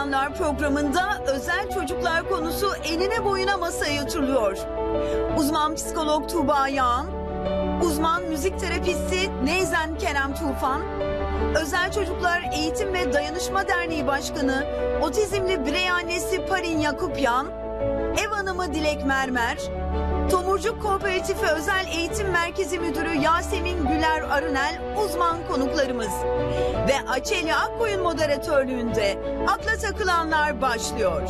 Akşamlar programında özel çocuklar konusu enine boyuna masaya yatırılıyor. Uzman psikolog Tuğba Yağan, uzman müzik terapisti Neyzen Kerem Tufan, Özel Çocuklar Eğitim ve Dayanışma Derneği Başkanı, otizmli birey annesi Parin Yakupyan, ev hanımı Dilek Mermer, Tomurcuk Kooperatifi Özel Eğitim Merkezi Müdürü Yasemin Güler Arınel uzman konuklarımız. Ve Açelya Akkoyun moderatörlüğünde Akla Takılanlar başlıyor.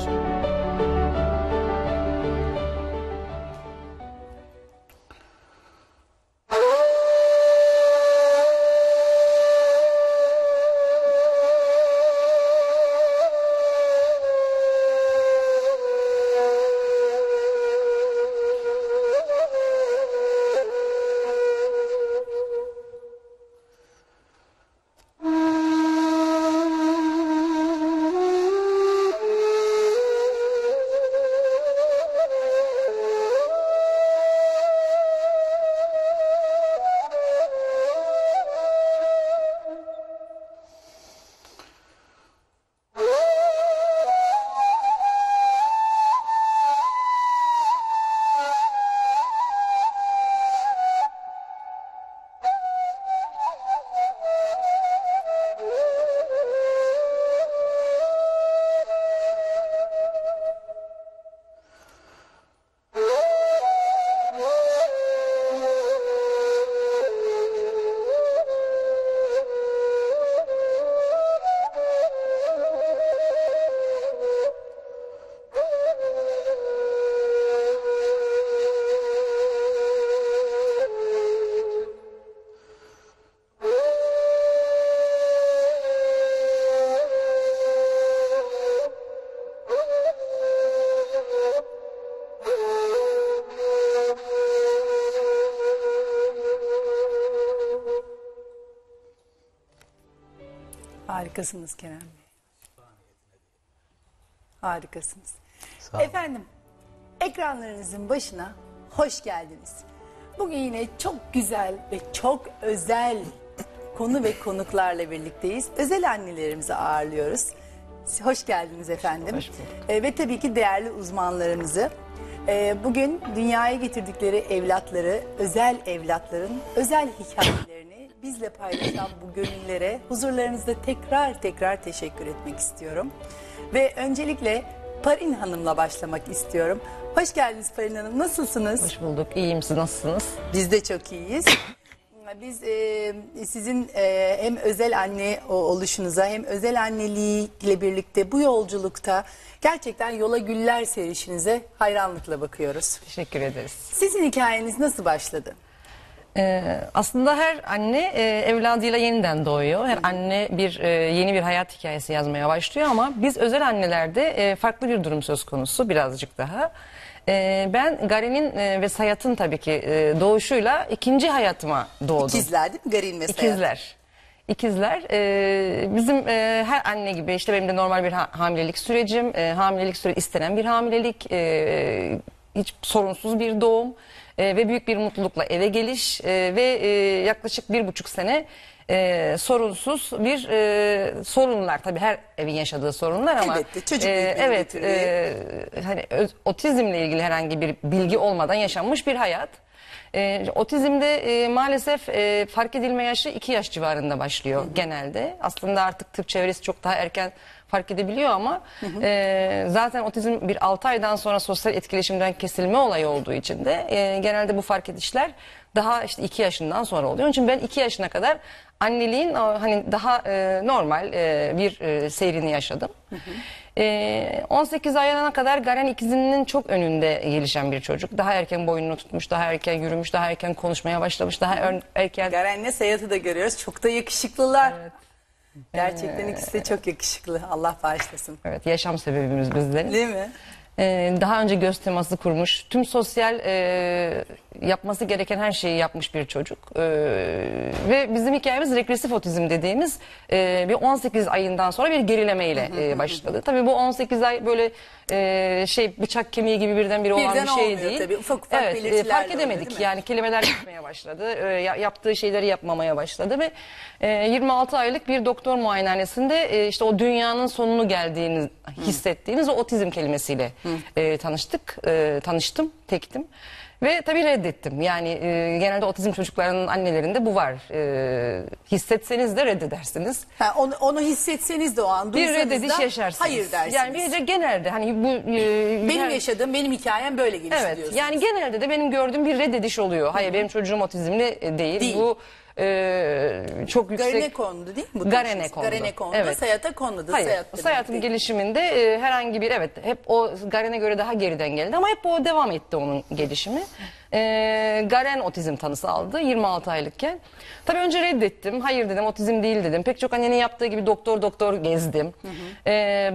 Harikasınız Kerem Bey. Harikasınız. Efendim, ekranlarınızın başına hoş geldiniz. Bugün yine çok güzel ve çok özel konu ve konuklarla birlikteyiz. Özel annelerimizi ağırlıyoruz. Hoş geldiniz efendim. Hoş bulduk. Ve tabii ki değerli uzmanlarımızı. Bugün dünyaya getirdikleri evlatları, özel evlatların özel hikayeleri bizle paylaşan bu gönüllere huzurlarınızda tekrar teşekkür etmek istiyorum. Ve öncelikle Parin Hanım'la başlamak istiyorum. Hoş geldiniz Parin Hanım. Nasılsınız? Hoş bulduk. İyiyim. Siz nasılsınız? Biz de çok iyiyiz. Biz sizin hem özel anne oluşunuza hem özel anneliğiyle birlikte bu yolculukta gerçekten yola güller serişinize hayranlıkla bakıyoruz. Teşekkür ederiz. Sizin hikayeniz nasıl başladı? Aslında her anne evladıyla yeniden doğuyor. Her anne yeni bir hayat hikayesi yazmaya başlıyor ama biz özel annelerde farklı bir durum söz konusu birazcık daha. Ben Garen'in ve Sayat'ın tabii ki doğuşuyla ikinci hayatıma doğdum. İkizler değil mi? Garen ve Sayat. İkizler. İkizler. Bizim her anne gibi işte benim de normal bir hamilelik sürecim. Hamilelik süreci istenen bir hamilelik. Hiç sorunsuz bir doğum. Ve büyük bir mutlulukla eve geliş ve yaklaşık 1,5 sene sorunsuz bir sorunlar. Tabii her evin yaşadığı sorunlar ama elbette, çocuk evet hani otizmle ilgili herhangi bir bilgi olmadan yaşanmış bir hayat. Otizmde maalesef fark edilme yaşı 2 yaş civarında başlıyor genelde. Aslında artık tıp çevresi çok daha erken fark edebiliyor ama zaten otizm bir 6 aydan sonra sosyal etkileşimden kesilme olayı olduğu için de genelde bu fark edişler daha işte 2 yaşından sonra oluyor. Onun için ben 2 yaşına kadar anneliğin hani daha normal bir seyrini yaşadım. 18 ayına kadar Garen ikizinin çok önünde gelişen bir çocuk. Daha erken boynunu tutmuş, daha erken yürümüş, daha erken konuşmaya başlamış, daha erken... Garen'le Sayat'ı da görüyoruz. Çok da yakışıklılar. Evet. Gerçekten ikisi de çok yakışıklı. Allah bağışlasın. Evet, yaşam sebebimiz bizlerin. Değil mi? Daha önce göz teması kurmuş. Tüm sosyal yapması gereken her şeyi yapmış bir çocuk. Ve bizim hikayemiz regresif otizm dediğimiz bir 18 ayından sonra bir gerilemeyle başladı. Tabii bu 18 ay böyle bıçak kemiği gibi birdenbire olan bir şey olmuyor, değil. Tabii. Ufak ufak fark edemedik oluyor, yani kelimeler gitmeye başladı. Yaptığı şeyleri yapmamaya başladı ve 26 aylık bir doktor muayenehanesinde işte o dünyanın sonunu geldiğini hissettiğiniz o otizm kelimesiyle tanıştım, tektim. Ve tabii reddettim. Yani genelde otizm çocuklarının annelerinde bu var. Hissetseniz de reddedersiniz. Ha, onu hissetseniz de o an duysanız da bir reddediş yaşarsınız. Hayır dersiniz. Yani bir genelde hani bu... benim yaşadığım, benim hikayem böyle gelişti diyorsunuz. Yani genelde de benim gördüğüm bir reddediş oluyor. Hayır, benim çocuğum otizmli değil. Bu çok yüksek... Garene kondu değil mi? Garene kondu. Garene kondu, evet. Sayata kondu. Hayır, Sayat'ın gelişiminde herhangi bir... Evet, hep o Garen'e göre daha geriden geldi ama hep o devam etti, onun gelişimi. Garen otizm tanısı aldı 26 aylıkken. Tabii önce reddettim. Hayır dedim, otizm değil dedim. Pek çok annenin yaptığı gibi doktor gezdim.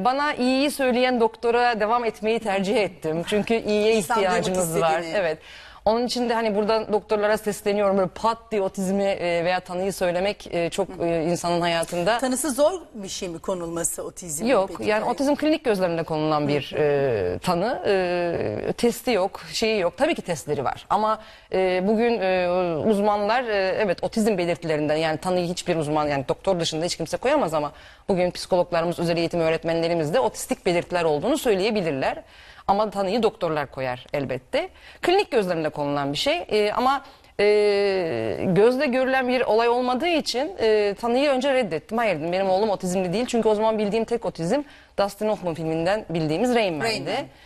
Bana iyiyi söyleyen doktora devam etmeyi tercih ettim. Çünkü iyiye ihtiyacımız var. Evet. Onun için de hani buradan doktorlara sesleniyorum, böyle pat diye otizmi veya tanıyı söylemek çok insanın hayatında. Tanısı zor bir şey mi konulması otizm? Yok peki, yani otizm klinik gözleminde konulan bir tanı. Testi yok, şeyi yok. Tabii ki testleri var ama bugün uzmanlar evet otizm belirtilerinden, yani tanıyı hiçbir uzman, yani doktor dışında hiç kimse koyamaz ama bugün psikologlarımız, özel eğitim öğretmenlerimiz de otistik belirtiler olduğunu söyleyebilirler. Ama tanıyı doktorlar koyar elbette. Klinik gözlemle konulan bir şey ama gözle görülen bir olay olmadığı için tanıyı önce reddettim. Hayır dedim, benim oğlum otizmli değil. Çünkü o zaman bildiğim tek otizm Dustin Hoffman filminden bildiğimiz Rain Man'di.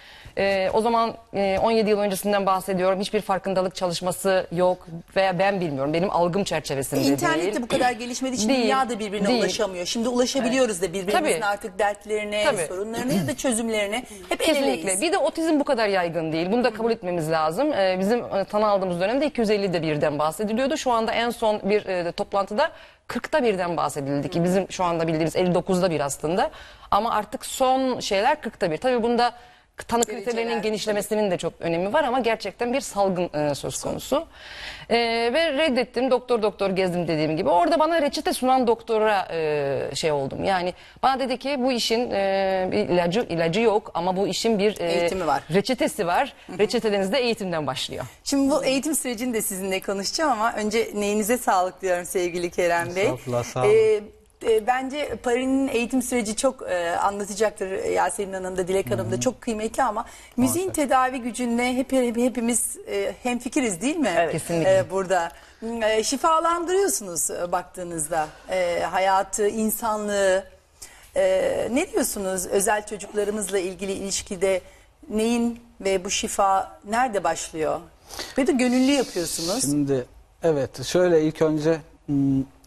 O zaman 17 yıl öncesinden bahsediyorum. Hiçbir farkındalık çalışması yok veya ben bilmiyorum. Benim algım çerçevesinde İnternet değil. De bu kadar gelişmedi. Şimdi dünya da birbirine ulaşamıyor. Şimdi ulaşabiliyoruz da birbirimizin artık dertlerine, sorunlarına ya da çözümlerine hep eleyiz. Bir de otizm bu kadar yaygın değil. Bunu da kabul etmemiz lazım. Bizim tanı aldığımız dönemde 250'de birden bahsediliyordu. Şu anda en son bir toplantıda 40'da birden bahsedildi ki bizim şu anda bildiğimiz 59'da bir aslında. Ama artık son şeyler 40'da bir. Tabii bunda tanı kriterlerinin genişlemesinin de çok önemi var ama gerçekten bir salgın söz konusu. Ve reddettim, doktor gezdim dediğim gibi. Orada bana reçete sunan doktora oldum. Yani bana dedi ki bu işin bir ilacı yok ama bu işin bir eğitimi var. Reçetesi var. Reçeteniz de eğitimden başlıyor. Şimdi bu eğitim sürecini de sizinle konuşacağım ama önce neyinize sağlık diyorum sevgili Kerem Bey. Sağ olun. Bence Parin'in eğitim süreci çok anlatacaktır Yasemin Hanım da, Dilek Hanım da, çok kıymetli ama müziğin tedavi gücünde hepimiz hemfikiriz değil mi? Evet, kesinlikle. Burada şifalandırıyorsunuz baktığınızda hayatı, insanlığı. Ne diyorsunuz özel çocuklarımızla ilgili ilişkide neyin ve bu şifa nerede başlıyor? Ve de gönüllü yapıyorsunuz. Şimdi evet, şöyle ilk önce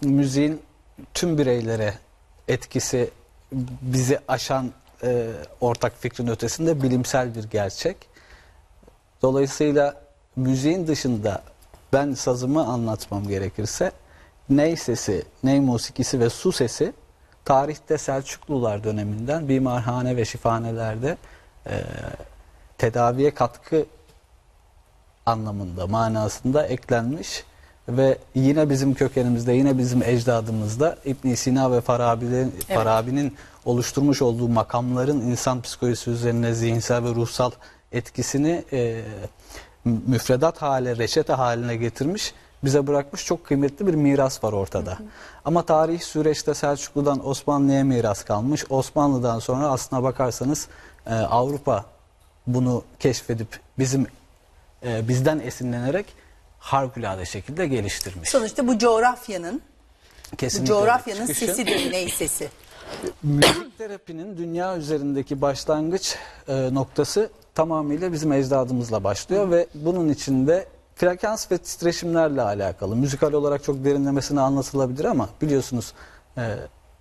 müziğin tüm bireylere etkisi bizi aşan ortak fikrin ötesinde bilimsel bir gerçek. Dolayısıyla müziğin dışında ben sazımı anlatmam gerekirse ney sesi, ney musikisi ve su sesi tarihte Selçuklular döneminden bimarhane ve şifahanelerde tedaviye katkı anlamında, manasında eklenmiş. Ve yine bizim kökenimizde, yine bizim ecdadımızda İbn Sina ve Farabi'nin oluşturmuş olduğu makamların insan psikolojisi üzerine zihinsel ve ruhsal etkisini müfredat hale, reçete haline getirmiş, bize bırakmış çok kıymetli bir miras var ortada. Ama tarih süreçte Selçuklu'dan Osmanlı'ya miras kalmış. Osmanlı'dan sonra aslına bakarsanız Avrupa bunu keşfedip bizden esinlenerek harikulade şekilde geliştirmiş. Sonuçta bu coğrafyanın sesi de ney sesi. Müzik terapinin dünya üzerindeki başlangıç noktası tamamıyla bizim ecdadımızla başlıyor ve bunun içinde frekans ve titreşimlerle alakalı. Müzikal olarak çok derinlemesine anlatılabilir ama biliyorsunuz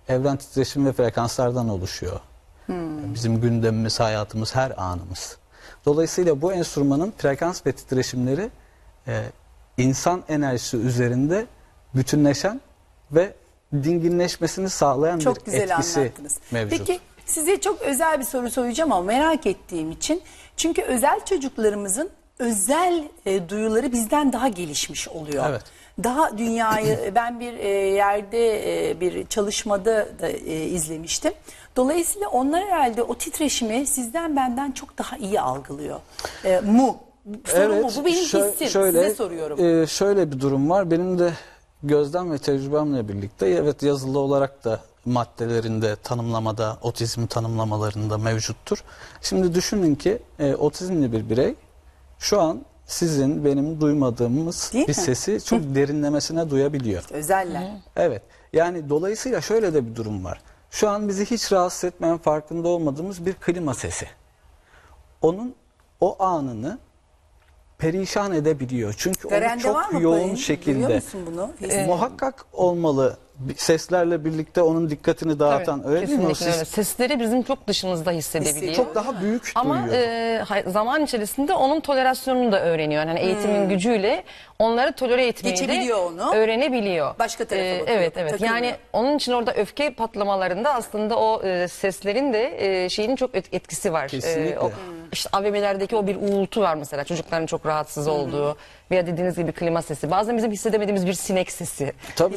evren titreşim ve frekanslardan oluşuyor. Bizim gündemimiz, hayatımız, her anımız. Dolayısıyla bu enstrümanın frekans ve titreşimleri insan enerjisi üzerinde bütünleşen ve dinginleşmesini sağlayan çok bir etkisi anlattınız. Mevcut. Peki size çok özel bir soru soracağım ama merak ettiğim için. Çünkü özel çocuklarımızın özel duyuları bizden daha gelişmiş oluyor. Evet. Daha dünyayı ben bir yerde bir çalışmada da izlemiştim. Dolayısıyla onlar herhalde o titreşimi sizden benden çok daha iyi algılıyor. Evet, bu benim hissim. Size soruyorum. Şöyle bir durum var. Benim de gözlem ve tecrübemle birlikte evet yazılı olarak da maddelerinde, tanımlamada, otizm tanımlamalarında mevcuttur. Şimdi düşünün ki otizmli bir birey şu an sizin benim duymadığımız bir sesi çok derinlemesine duyabiliyor. Özeller. Evet. Yani dolayısıyla şöyle de bir durum var. Şu an bizi hiç rahatsız etmeyen farkında olmadığımız bir klima sesi. Onun o anını perişan edebiliyor. Çünkü Garen'de onu çok yoğun payın? Şekilde. Bunu? Muhakkak olmalı. Seslerle birlikte onun dikkatini dağıtan evet, öyle değil mi? Öyle. Sesleri bizim çok dışımızda hissedebiliyor. Çok daha büyük ama duyuyor. Ama zaman içerisinde onun tolerasyonunu da öğreniyor. Yani eğitimin gücüyle onları tolere etmeyi de onu. Öğrenebiliyor. Başka tarafa bakıyor. Evet evet. Takılıyor. Yani onun için orada öfke patlamalarında aslında o seslerin de şeyinin çok etkisi var. Kesinlikle. İşte AVM'lerdeki o bir uğultu var mesela. Çocukların çok rahatsız olduğu veya dediğiniz gibi klima sesi. Bazen bizim hissedemediğimiz bir sinek sesi. Tabii.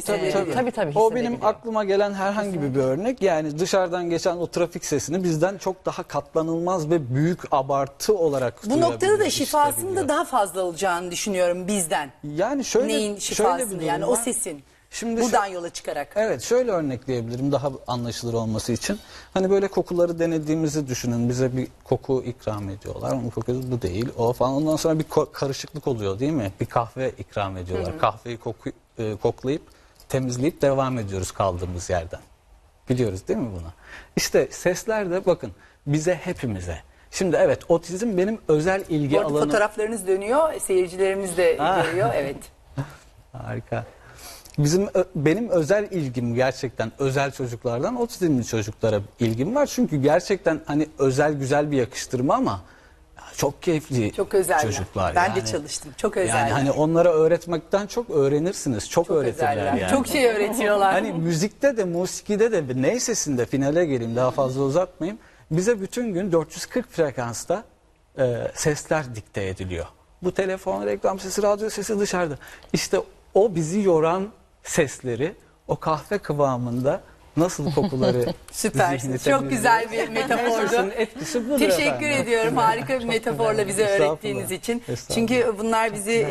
O benim aklıma gelen herhangi bir örnek. Yani dışarıdan geçen o trafik sesini bizden çok daha katlanılmaz ve büyük abartı olarak bu noktada da şifasının da daha fazla olacağını düşünüyorum bizden. Yani şöyle, neyin şifasını yani o sesin. Şimdi buradan yola çıkarak. Evet şöyle örnekleyebilirim daha anlaşılır olması için. Hani böyle kokuları denediğimizi düşünün. Bize bir koku ikram ediyorlar. Onun kokusu bu değil o falan. Ondan sonra bir karışıklık oluyor değil mi? Bir kahve ikram ediyorlar. Kahveyi koklayıp temizleyip devam ediyoruz kaldığımız yerden. Biliyoruz değil mi bunu? İşte sesler de bakın bize hepimize. Şimdi evet otizm benim özel ilgi alanım. Fotoğraflarınız dönüyor. Seyircilerimiz de görüyor. Evet. Harika. Benim özel ilgim gerçekten özel çocuklardan otizmli çocuklara ilgim var. Çünkü gerçekten hani özel güzel bir yakıştırma ama çok keyifli çok çocuklar. Ben de çalıştım. Çok özel. Yani hani onlara öğretmekten çok öğrenirsiniz. Çok öğretirler yani. Çok şey öğretiyorlar. Hani müzikte de musikide de neysesinde finale geleyim daha fazla uzatmayayım. Bize bütün gün 440 frekansta sesler dikte ediliyor. Bu telefon, reklam sesi, radyo sesi dışarıda. İşte o bizi yoran sesleri o kahve kıvamında nasıl kokuları süpersiniz. Çok güzel bir metafordu. Teşekkür ediyorum. Harika bir metaforla bize öğrettiğiniz için. Çünkü bunlar bizi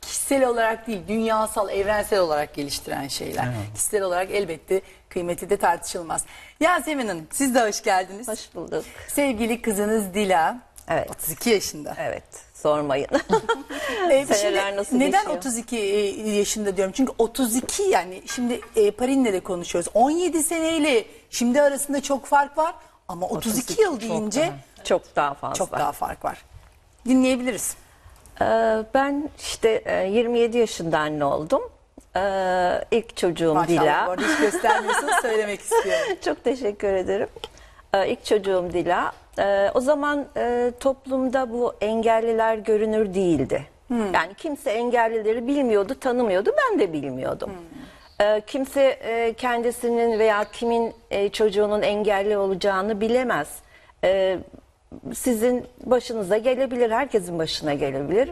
kişisel olarak değil, dünyasal, evrensel olarak geliştiren şeyler. Evet. Kişisel olarak elbette kıymeti de tartışılmaz. Yasemin Hanım, siz de hoş geldiniz. Hoş bulduk. Sevgili kızınız Dila. Evet. 32 yaşında. Evet. Sormayın. Seneler nasıl neden geçiyor? 32 yaşında diyorum? Çünkü 32 yani şimdi Parin'le de konuşuyoruz. 17 seneyle şimdi arasında çok fark var ama 32 yıl deyince çok daha fazla. Çok daha fark var. Dinleyebiliriz. Ben işte 27 yaşında anne oldum. İlk çocuğum maşallah, Dila. Bu arada hiç göstermiyorsunuz söylemek istiyorum. Çok teşekkür ederim. İlk çocuğum Dila. O zaman toplumda bu engelliler görünür değildi. Yani kimse engellileri bilmiyordu, tanımıyordu. Ben de bilmiyordum. Kimse kendisinin veya kimin çocuğunun engelli olacağını bilemez. Sizin başınıza gelebilir, herkesin başına gelebilir.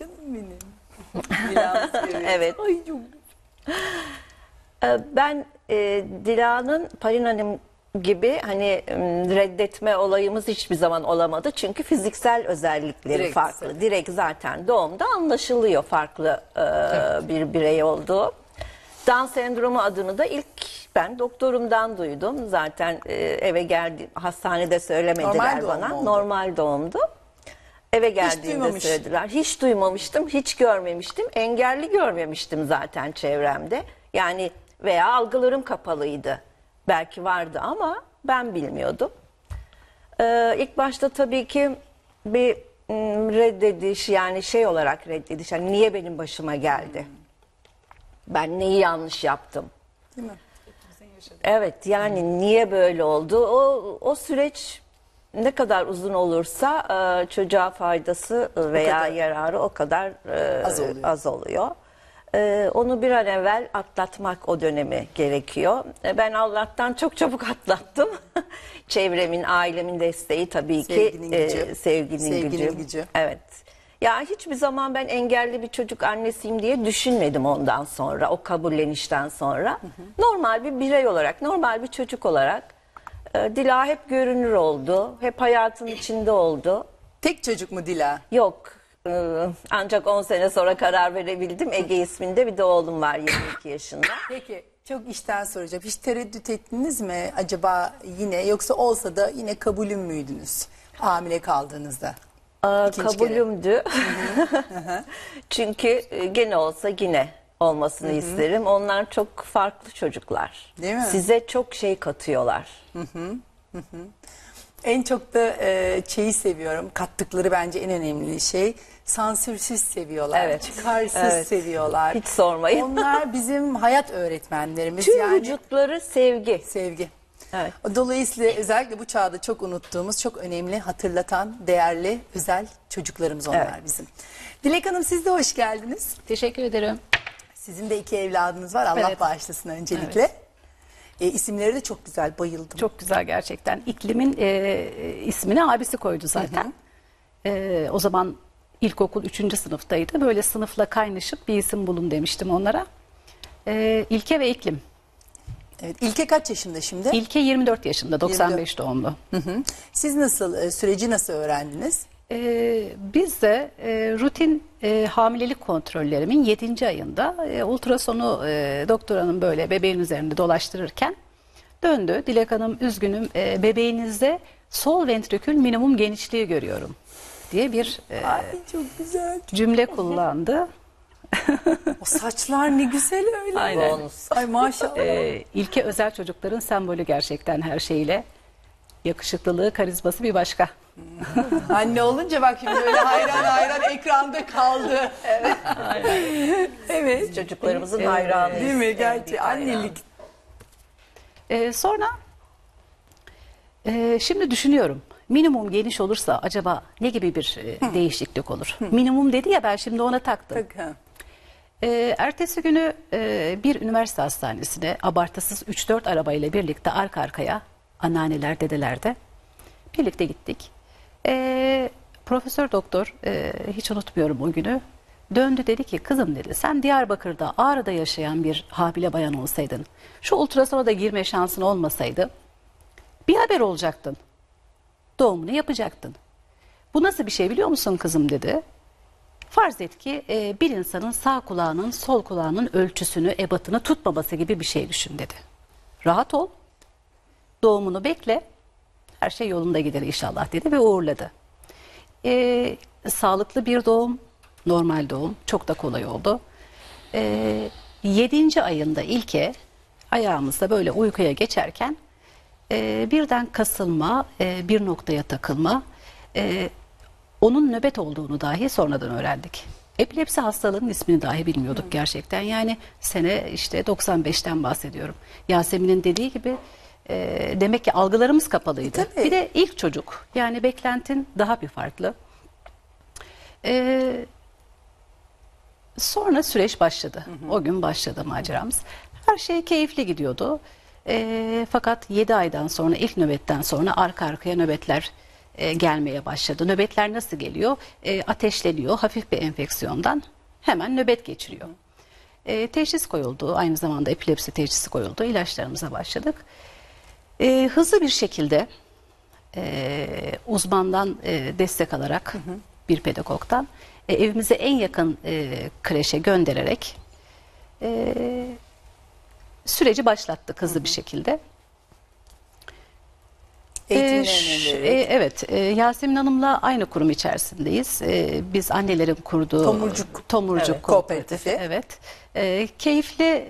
Canım benim. Biraz evet. Ay, çok... Ben Dila'nın Parin Hanım gibi hani reddetme olayımız hiçbir zaman olamadı. Çünkü fiziksel özellikleri direkt farklı. Zaten. Direkt zaten doğumda anlaşılıyor farklı bir birey olduğu. Down sendromu adını da ilk ben doktorumdan duydum. Zaten eve geldi hastanede söylemediler normal bana. Normal doğumdu. Eve geldiğimde hiç söylediler. Hiç duymamıştım, hiç görmemiştim. Engelli görmemiştim zaten çevremde. Yani veya algılarım kapalıydı. Belki vardı ama ben bilmiyordum. İlk başta tabii ki bir reddediş yani şey olarak reddediş. Yani niye benim başıma geldi? Ben neyi yanlış yaptım? Değil mi? Evet yani niye böyle oldu? O süreç ne kadar uzun olursa çocuğa faydası veya yararı o kadar az oluyor. Onu bir an evvel atlatmak, o dönemi gerekiyor. Ben Allah'tan çok çabuk atlattım. Çevremin, ailemin desteği tabii sevginin ki. Gücü. Sevginin gücü. Evet. Ya hiçbir zaman ben engelli bir çocuk annesiyim diye düşünmedim ondan sonra, o kabullenişten sonra. Hı hı. Normal bir birey olarak, normal bir çocuk olarak Dila hep görünür oldu. Hep hayatın içinde oldu. Tek çocuk mu Dila? Yok. Ancak 10 sene sonra karar verebildim. Ege isminde bir de oğlum var, 22 yaşında. Peki çok işten soracağım. Hiç tereddüt ettiniz mi acaba yine, yoksa olsa da yine kabulüm müydünüz hamile kaldığınızda? Kabulümdü. Çünkü gene olsa yine olmasını isterim. Onlar çok farklı çocuklar. Değil mi? Size çok şey katıyorlar. En çok da şeyi seviyorum, kattıkları bence en önemli şey, sansürsüz seviyorlar, evet, çıkarsız evet, seviyorlar. Hiç sormayın. Onlar bizim hayat öğretmenlerimiz. Tüm yani, vücutları sevgi. Sevgi. Evet. Dolayısıyla özellikle bu çağda çok unuttuğumuz, çok önemli, hatırlatan, değerli, özel çocuklarımız onlar, evet, bizim. Dilek Hanım, siz de hoş geldiniz. Teşekkür ederim. Sizin de 2 evladınız var, Allah evet, bağışlasın öncelikle. Evet. İsimleri de çok güzel, bayıldım. Çok güzel gerçekten. İklim'in ismini abisi koydu zaten. Hı hı. O zaman ilkokul 3. sınıftaydı. Böyle sınıfla kaynaşıp bir isim bulun demiştim onlara. İlke ve İklim. Evet, İlke kaç yaşında şimdi? İlke 24 yaşında, 95 doğumlu. Hı hı. Siz nasıl, süreci nasıl öğrendiniz? Biz de rutin hamilelik kontrollerimin 7. ayında ultrasonu doktor hanım böyle bebeğin üzerinde dolaştırırken döndü. Dilek Hanım, üzgünüm, bebeğinizde sol ventrikül minimum genişliği görüyorum diye bir ay, çok güzel cümle kullandı. O saçlar ne güzel öyle. Aynen. Ay maşallah. İlke özel çocukların sembolü gerçekten, her şeyle. Yakışıklılığı, karizması bir başka. Anne olunca bak şimdi öyle hayran hayran ekranda kaldı. Evet. Evet. Biz çocuklarımızın hayranıyız. Değil mi? Gerçi annelik. Sonra şimdi düşünüyorum. Minimum geniş olursa acaba ne gibi bir değişiklik olur? Minimum dedi ya, ben şimdi ona taktım. Ertesi günü bir üniversite hastanesine abartısız 3-4 arabayla birlikte arka arkaya, anneanneler, dedeler de birlikte gittik. Profesör doktor, hiç unutmuyorum o günü, döndü dedi ki, kızım dedi, sen Diyarbakır'da, Ağrı'da yaşayan bir hamile bayan olsaydın, şu ultrasona da girme şansın olmasaydı, bir haber olacaktın, doğumunu yapacaktın. Bu nasıl bir şey biliyor musun kızım dedi. Farz et ki bir insanın sağ kulağının sol kulağının ölçüsünü, ebatını tutmaması gibi bir şey düşün dedi. Rahat ol, doğumunu bekle, her şey yolunda gider inşallah dedi ve uğurladı. Sağlıklı bir doğum, normal doğum, çok da kolay oldu. 7. ayında İlke ayağımızda böyle uykuya geçerken birden kasılma, bir noktaya takılma, onun nöbet olduğunu dahi sonradan öğrendik. Epilepsi hastalığının ismini dahi bilmiyorduk gerçekten. Yani sene işte 95'ten bahsediyorum. Yasemin'in dediği gibi, demek ki algılarımız kapalıydı. Bir de ilk çocuk. Yani beklentin daha bir farklı. Sonra süreç başladı. Hı hı. O gün başladı maceramız. Her şey keyifli gidiyordu. Fakat 7 aydan sonra, ilk nöbetten sonra arka arkaya nöbetler gelmeye başladı. Nöbetler nasıl geliyor? Ateşleniyor hafif bir enfeksiyondan. Hemen nöbet geçiriyor. Teşhis koyuldu. Aynı zamanda epilepsi teşhisi koyuldu. İlaçlarımıza başladık. Hızlı bir şekilde uzmandan destek alarak, bir pedagogdan, evimize en yakın kreşe göndererek süreci başlattık hızlı bir şekilde. Evet, Yasemin Hanım'la aynı kurum içerisindeyiz. Biz annelerin kurduğu Tomurcuk evet, Kooperatifi. Evet. Keyifli,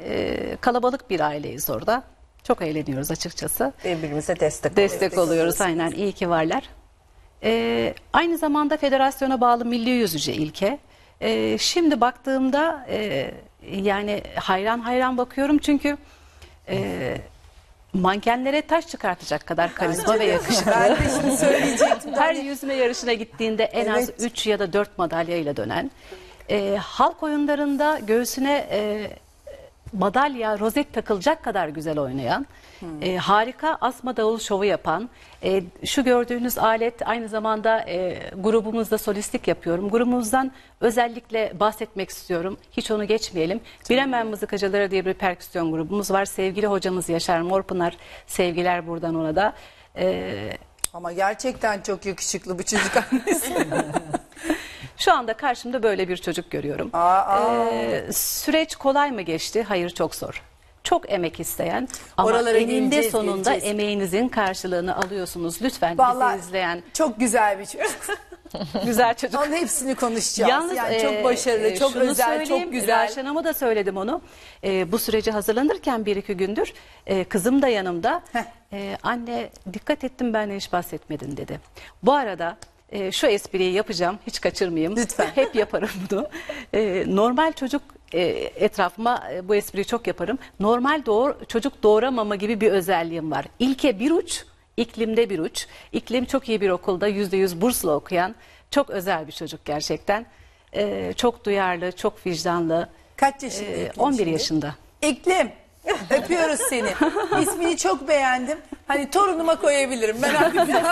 kalabalık bir aileyiz orada. Çok eğleniyoruz açıkçası. Birbirimize destek oluyoruz. Aynen, iyi ki varlar. Aynı zamanda federasyona bağlı milli yüzücü İlke. Şimdi baktığımda yani hayran hayran bakıyorum çünkü mankenlere taş çıkartacak kadar karizma ve yakışıklı. Ben de şimdi söyleyecektim. Her yüzme yarışına gittiğinde en az 3 ya da 4 madalyayla dönen. halk oyunlarında göğsüne madalya, rozet takılacak kadar güzel oynayan, harika asma davul şovu yapan, şu gördüğünüz alet aynı zamanda grubumuzda solistlik yapıyorum. Grubumuzdan özellikle bahsetmek istiyorum. Hiç onu geçmeyelim. Biremen Mızıkacıları diye bir perküsyon grubumuz var. Sevgili hocamız Yaşar Morpınar, sevgiler buradan ona da. Ama gerçekten çok yakışıklı bu çocuk annesi. Şu anda karşımda böyle bir çocuk görüyorum. Süreç kolay mı geçti? Hayır, çok zor. Çok emek isteyen ama eninde sonunda emeğinizin karşılığını alıyorsunuz. Lütfen vallahi bizi izleyen. Çok güzel bir çocuk. Güzel çocuk. Onun hepsini konuşacağız. Yalnız, yani çok başarılı, çok özel, çok güzel. Raşen Hanım'a da söyledim onu. Bu sürece hazırlanırken bir iki gündür kızım da yanımda. Anne dikkat ettim, benle hiç bahsetmedin dedi. Bu arada... şu espriyi yapacağım, hiç kaçırmayayım. Lütfen. Hep yaparım bunu. Normal çocuk etrafıma bu espriyi çok yaparım. Normal çocuk doğuramama gibi bir özelliğim var. İlke bir uç, iklimde bir uç. İklim çok iyi bir okulda %100 bursla okuyan çok özel bir çocuk gerçekten. Çok duyarlı, çok vicdanlı. Kaç yaşında? 11 şimdi? Yaşında. İklim. Öpüyoruz seni. İsmini çok beğendim. Hani torunuma koyabilirim. Merak etme.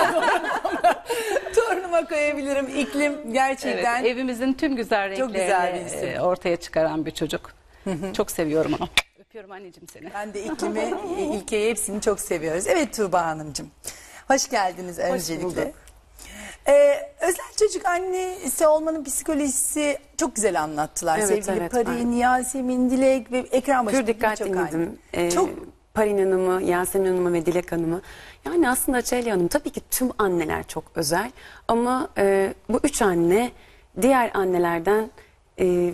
Torunuma koyabilirim. İklim gerçekten. Evet, evimizin tüm güzel renklerini ortaya çıkaran bir çocuk. Çok seviyorum onu. Öpüyorum anneciğim seni. Ben de iklimi, ilkeyi, hepsini çok seviyoruz. Evet Tuğba Hanımcığım. Hoş geldiniz öncelikle. Hoş özel çocuk annesi olmanın psikolojisi çok güzel anlattılar. Evet, sevgili evet, Parin, Yasemin, Dilek ve Ekran Başkanı. Çok dikkatli dinledim. Çok... Parin Hanım'ı, Yasemin Hanım'ı ve Dilek Hanım'ı. Yani aslında Açelya Hanım, tabii ki tüm anneler çok özel. Ama bu üç anne diğer annelerden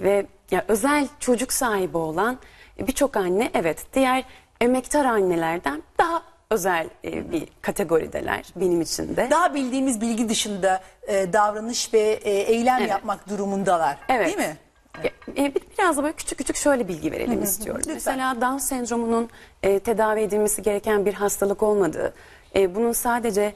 ve ya özel çocuk sahibi olan birçok anne, evet, diğer emektar annelerden daha özel bir kategorideler benim için de. Daha bildiğimiz bilgi dışında davranış ve eylem evet, yapmak durumundalar, evet, değil mi? Evet. Biraz da böyle küçük küçük şöyle bilgi verelim istiyorum. Lütfen. Mesela Down sendromunun tedavi edilmesi gereken bir hastalık olmadığı, bunun sadece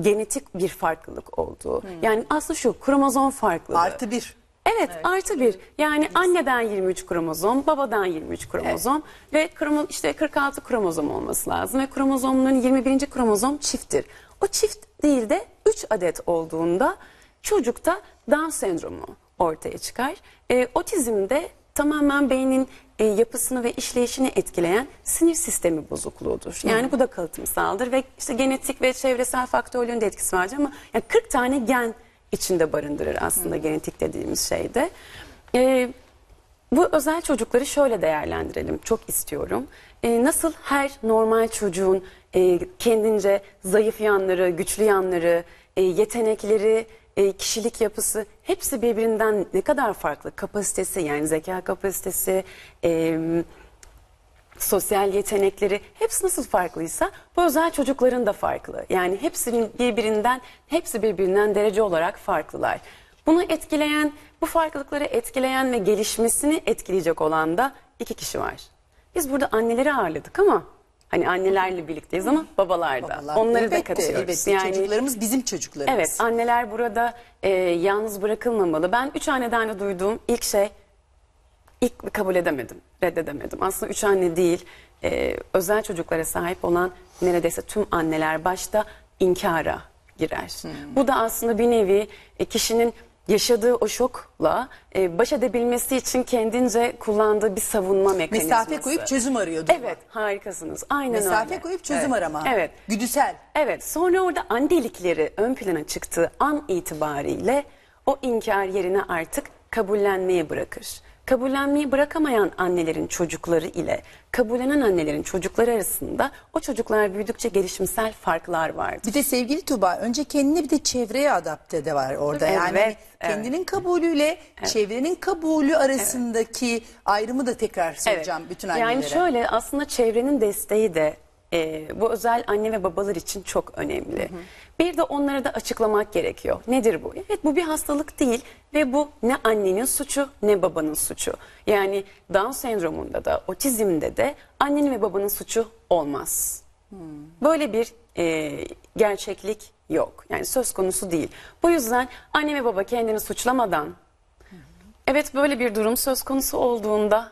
genetik bir farklılık olduğu. Yani aslı şu, kromozom farklılığı. Artı bir. Evet, evet, artı bir. Yani evet, anneden 23 kromozom, babadan 23 kromozom evet, ve işte 46 kromozom olması lazım. Ve kromozomunun 21. kromozom çifttir. O çift değil de 3 adet olduğunda çocukta Down sendromu ortaya çıkar. Otizmde tamamen beynin yapısını ve işleyişini etkileyen sinir sistemi bozukluğudur. Yani bu da kalıtımsaldır ve işte genetik ve çevresel faktörlerin de etkisi vardır ama yani 40 tane gen içinde barındırır aslında genetik dediğimiz şeyde. Bu özel çocukları şöyle değerlendirelim, çok istiyorum. Nasıl her normal çocuğun kendince zayıf yanları, güçlü yanları, yetenekleri, kişilik yapısı hepsi birbirinden ne kadar farklı, kapasitesi yani zeka kapasitesi, sosyal yetenekleri hepsi nasıl farklıysa bu özel çocukların da farklı. Yani hepsi birbirinden derece olarak farklılar. Bunu etkileyen, bu farklılıkları etkileyen ve gelişmesini etkileyecek olan da iki kişi var. Biz burada anneleri ağırladık ama hani annelerle birlikteyiz ama babalar da. Onları elbette, da katıyoruz. Elbette. Yani, çocuklarımız bizim çocuklarımız. Evet, anneler burada yalnız bırakılmamalı. Ben üç anneden de duyduğum ilk şey, ilk kabul edemedim, reddedemedim. Aslında üç anne değil, özel çocuklara sahip olan neredeyse tüm anneler başta inkara girer. Bu da aslında bir nevi kişinin yaşadığı o şokla baş edebilmesi için kendince kullandığı bir savunma mekanizması. Mesafe koyup çözüm arıyordu. Evet, harikasınız. Aynen öyle. Mesafe koyup çözüm evet, arama. Evet. Güdüsel. Evet, sonra orada annelikleri ön plana çıktığı an itibariyle o inkar yerine artık kabullenmeye bırakır. Kabullenmeyi bırakamayan annelerin çocukları ile kabullenen annelerin çocukları arasında o çocuklar büyüdükçe gelişimsel farklar vardır. Bir de sevgili Tuğba, önce kendini bir de çevreye adapte de var orada. Evet, yani evet, kendinin kabulüyle evet, çevrenin kabulü arasındaki evet, ayrımı da tekrar soracağım evet, bütün annelere. Yani şöyle aslında çevrenin desteği de bu özel anne ve babalar için çok önemli. Bir de onlara da açıklamak gerekiyor. Nedir bu? Evet, bu bir hastalık değil ve bu ne annenin suçu ne babanın suçu. Yani Down sendromunda da otizmde de annenin ve babanın suçu olmaz. Böyle bir gerçeklik yok. Yani söz konusu değil. Bu yüzden anne ve baba kendini suçlamadan Evet, böyle bir durum söz konusu olduğunda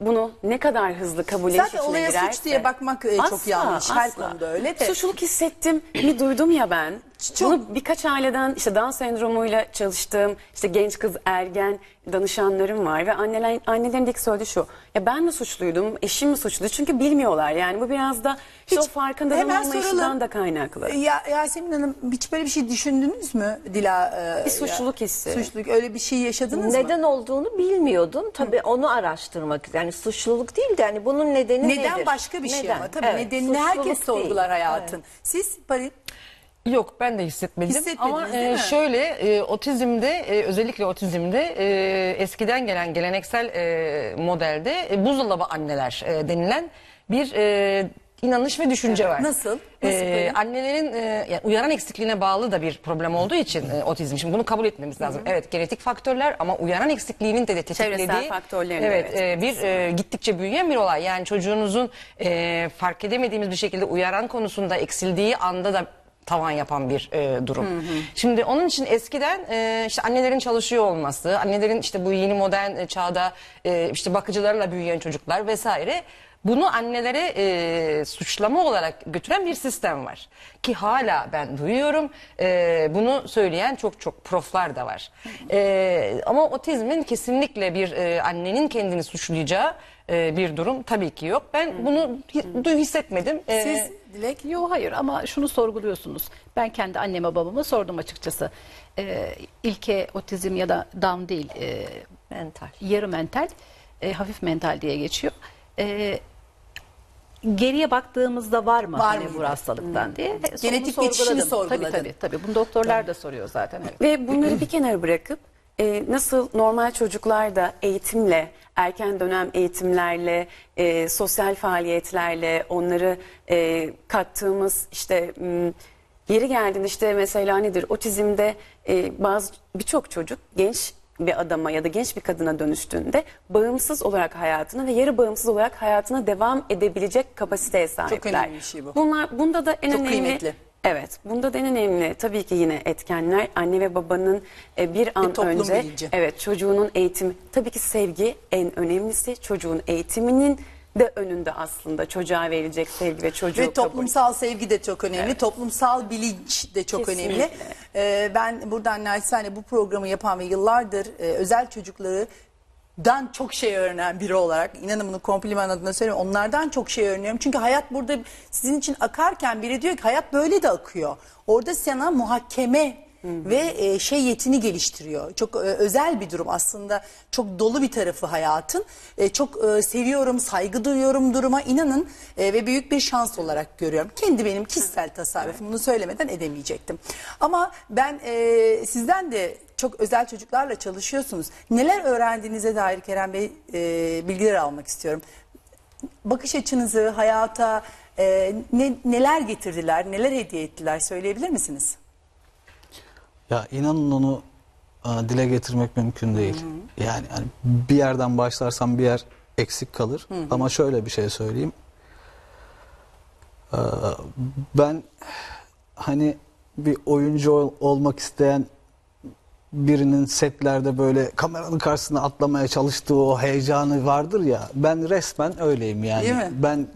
bunu ne kadar hızlı kabul edişine girerse. Zaten olaya suç diye bakmak asla, çok yanlış. Her konuda öyle de. Suçluluk hissettim mi duydum ya ben. Çok... Bunu birkaç aileden, işte Down sendromuyla çalıştığım, işte genç kız ergen danışanlarım var. Ve annelerin ilk söylediği şu. Ya ben mi suçluydum, eşim mi suçluydu? Çünkü bilmiyorlar yani. Bu biraz da hiç, o farkındalığın olmayışından da kaynaklı. Yasemin Hanım, hiç böyle bir şey düşündünüz mü Dila? Bir suçluluk hissi. Suçluluk, öyle bir şey yaşadınız mı? Neden olduğunu bilmiyordum. Tabii onu araştırmak, yani suçluluk değil de yani bunun nedeni nedir? Neden başka bir şey ama. Tabii evet, nedenini herkes sorgular hayatın. Evet. Siz Parin? Yok, ben de hissetmedim ama şöyle otizmde özellikle otizmde eskiden gelen geleneksel modelde buzdolabı anneler denilen bir inanış ve düşünce var. Nasıl? Annelerin yani uyaran eksikliğine bağlı da bir problem olduğu için otizm. Şimdi bunu kabul etmemiz lazım. Hı-hı. Evet, genetik faktörler ama uyaran eksikliğinin de tetiklediği. Çevresel faktörlerin. Evet, bir gittikçe büyüyen bir olay. Yani çocuğunuzun fark edemediğimiz bir şekilde uyaran konusunda eksildiği anda da tavan yapan bir durum. Hı hı. Şimdi onun için eskiden işte annelerin çalışıyor olması, annelerin işte bu yeni modern çağda işte bakıcılarla büyüyen çocuklar vesaire, bunu annelere suçlama olarak götüren bir sistem var. Ki hala ben duyuyorum, bunu söyleyen çok proflar da var. Ama otizmin kesinlikle bir annenin kendini suçlayacağı bir durum tabii ki yok. Ben bunu hissetmedim. Siz Dilek? Yok, hayır, ama şunu sorguluyorsunuz. Ben kendi anneme babama sordum açıkçası. İlke otizm ya da Down değil, mental, yarı mental, hafif mental diye geçiyor. Geriye baktığımızda var mı bu hastalıktan diye. Genetik geçişini sorguladım. Tabii. Bunu doktorlar da soruyor zaten. Evet. Ve bunları bir kenara bırakıp nasıl normal çocuklar da eğitimle, erken dönem eğitimlerle, sosyal faaliyetlerle onları kattığımız, işte yeri geldiğinde işte mesela nedir, otizmde birçok çocuk genç bir adama ya da genç bir kadına dönüştüğünde bağımsız olarak hayatına ve yarı bağımsız olarak hayatına devam edebilecek kapasiteye sahipler. Çok önemli bir şey bu. Bunda da en önemli. Çok kıymetli. Evet, bunda da en önemli tabii ki yine etkenler anne ve babanın bir an önce çocuğunun eğitimi, tabii ki sevgi en önemlisi, çocuğun eğitiminin de önünde aslında çocuğa verilecek sevgi ve çocuğu ve toplumsal kabul. Sevgi de çok önemli, evet. Toplumsal bilinç de çok önemli. Ben buradan naçizane bu programı yapan ve yıllardır özel çocuklardan çok şey öğrenen biri olarak, inanın bunu kompliman adına söylüyorum, onlardan çok şey öğreniyorum. Çünkü hayat burada sizin için akarken biri diyor ki hayat böyle de akıyor. Orada sana muhakeme ve şey yetini geliştiriyor. Çok özel bir durum aslında. Çok dolu bir tarafı hayatın. Çok seviyorum, saygı duyuyorum duruma, inanın, ve büyük bir şans olarak görüyorum. Kendi benim kişisel tasarrufum, bunu söylemeden edemeyecektim. Ama ben sizden de çok özel çocuklarla çalışıyorsunuz. Neler öğrendiğinize dair Kerem Bey bilgiler almak istiyorum. Bakış açınızı hayata neler getirdiler, neler hediye ettiler söyleyebilir misiniz? Ya inanın onu dile getirmek mümkün değil. Hı-hı. Yani bir yerden başlarsam bir yer eksik kalır. Hı-hı. Ama şöyle bir şey söyleyeyim. Ben hani bir oyuncu olmak isteyen birinin setlerde böyle kameranın karşısına atlamaya çalıştığı o heyecanı vardır ya. Ben resmen öyleyim yani. Değil mi? Ben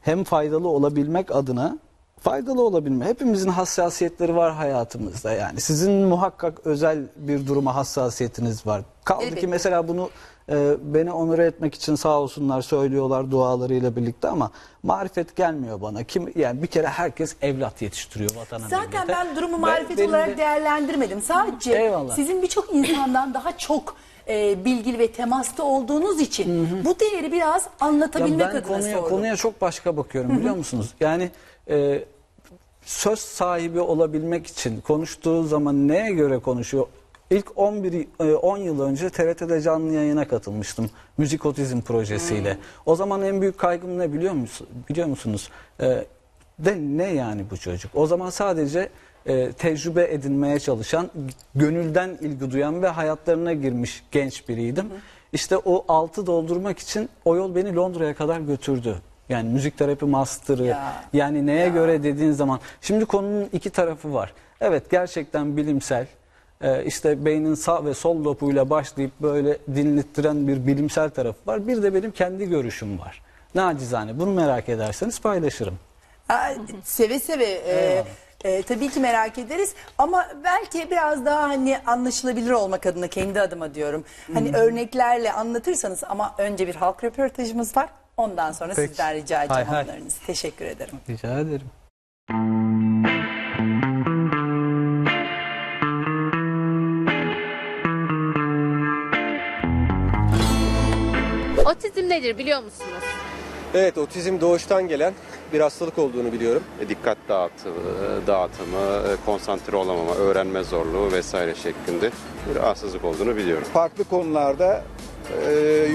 hem faydalı olabilmek adına, faydalı olabilme. Hepimizin hassasiyetleri var hayatımızda yani. Sizin muhakkak özel bir duruma hassasiyetiniz var. Kaldı ki mesela bunu beni onure etmek için sağ olsunlar söylüyorlar dualarıyla birlikte, ama marifet gelmiyor bana. Yani bir kere herkes evlat yetiştiriyor vatana. Zaten ben durumu marifet olarak değerlendirmedim. Sadece sizin birçok insandan daha çok bilgili ve temasta olduğunuz için bu değeri biraz anlatabilmek adına sordum. Konuya çok başka bakıyorum, biliyor musunuz? Yani söz sahibi olabilmek için konuştuğu zaman neye göre konuşuyor? İlk 10 yıl önce TRT'de canlı yayına katılmıştım. Müzik otizm projesiyle. O zaman en büyük kaygım ne biliyor musunuz? De ne yani bu çocuk? O zaman sadece tecrübe edinmeye çalışan, gönülden ilgi duyan ve hayatlarına girmiş genç biriydim. İşte o altı doldurmak için o yol beni Londra'ya kadar götürdü. Yani müzik terapi master'ı, yani neye göre dediğin zaman. Şimdi konunun iki tarafı var. Evet, gerçekten bilimsel, işte beynin sağ ve sol lobuyla başlayıp böyle dinlettiren bir bilimsel tarafı var. Bir de benim kendi görüşüm var. Nacizane, bunu merak ederseniz paylaşırım. Seve seve. Tabii ki merak ederiz ama belki biraz daha hani anlaşılabilir olmak adına kendi adıma diyorum. Hani örneklerle anlatırsanız ama önce bir halk röportajımız var. Ondan sonra peki, sizden rica edeceğim onlarınızı. Teşekkür ederim. Rica ederim. Otizm nedir biliyor musunuz? Evet, otizm doğuştan gelen bir hastalık olduğunu biliyorum. Dikkat dağıtımı, konsantre olamama, öğrenme zorluğu vesaire şeklinde bir rahatsızlık olduğunu biliyorum. Farklı konularda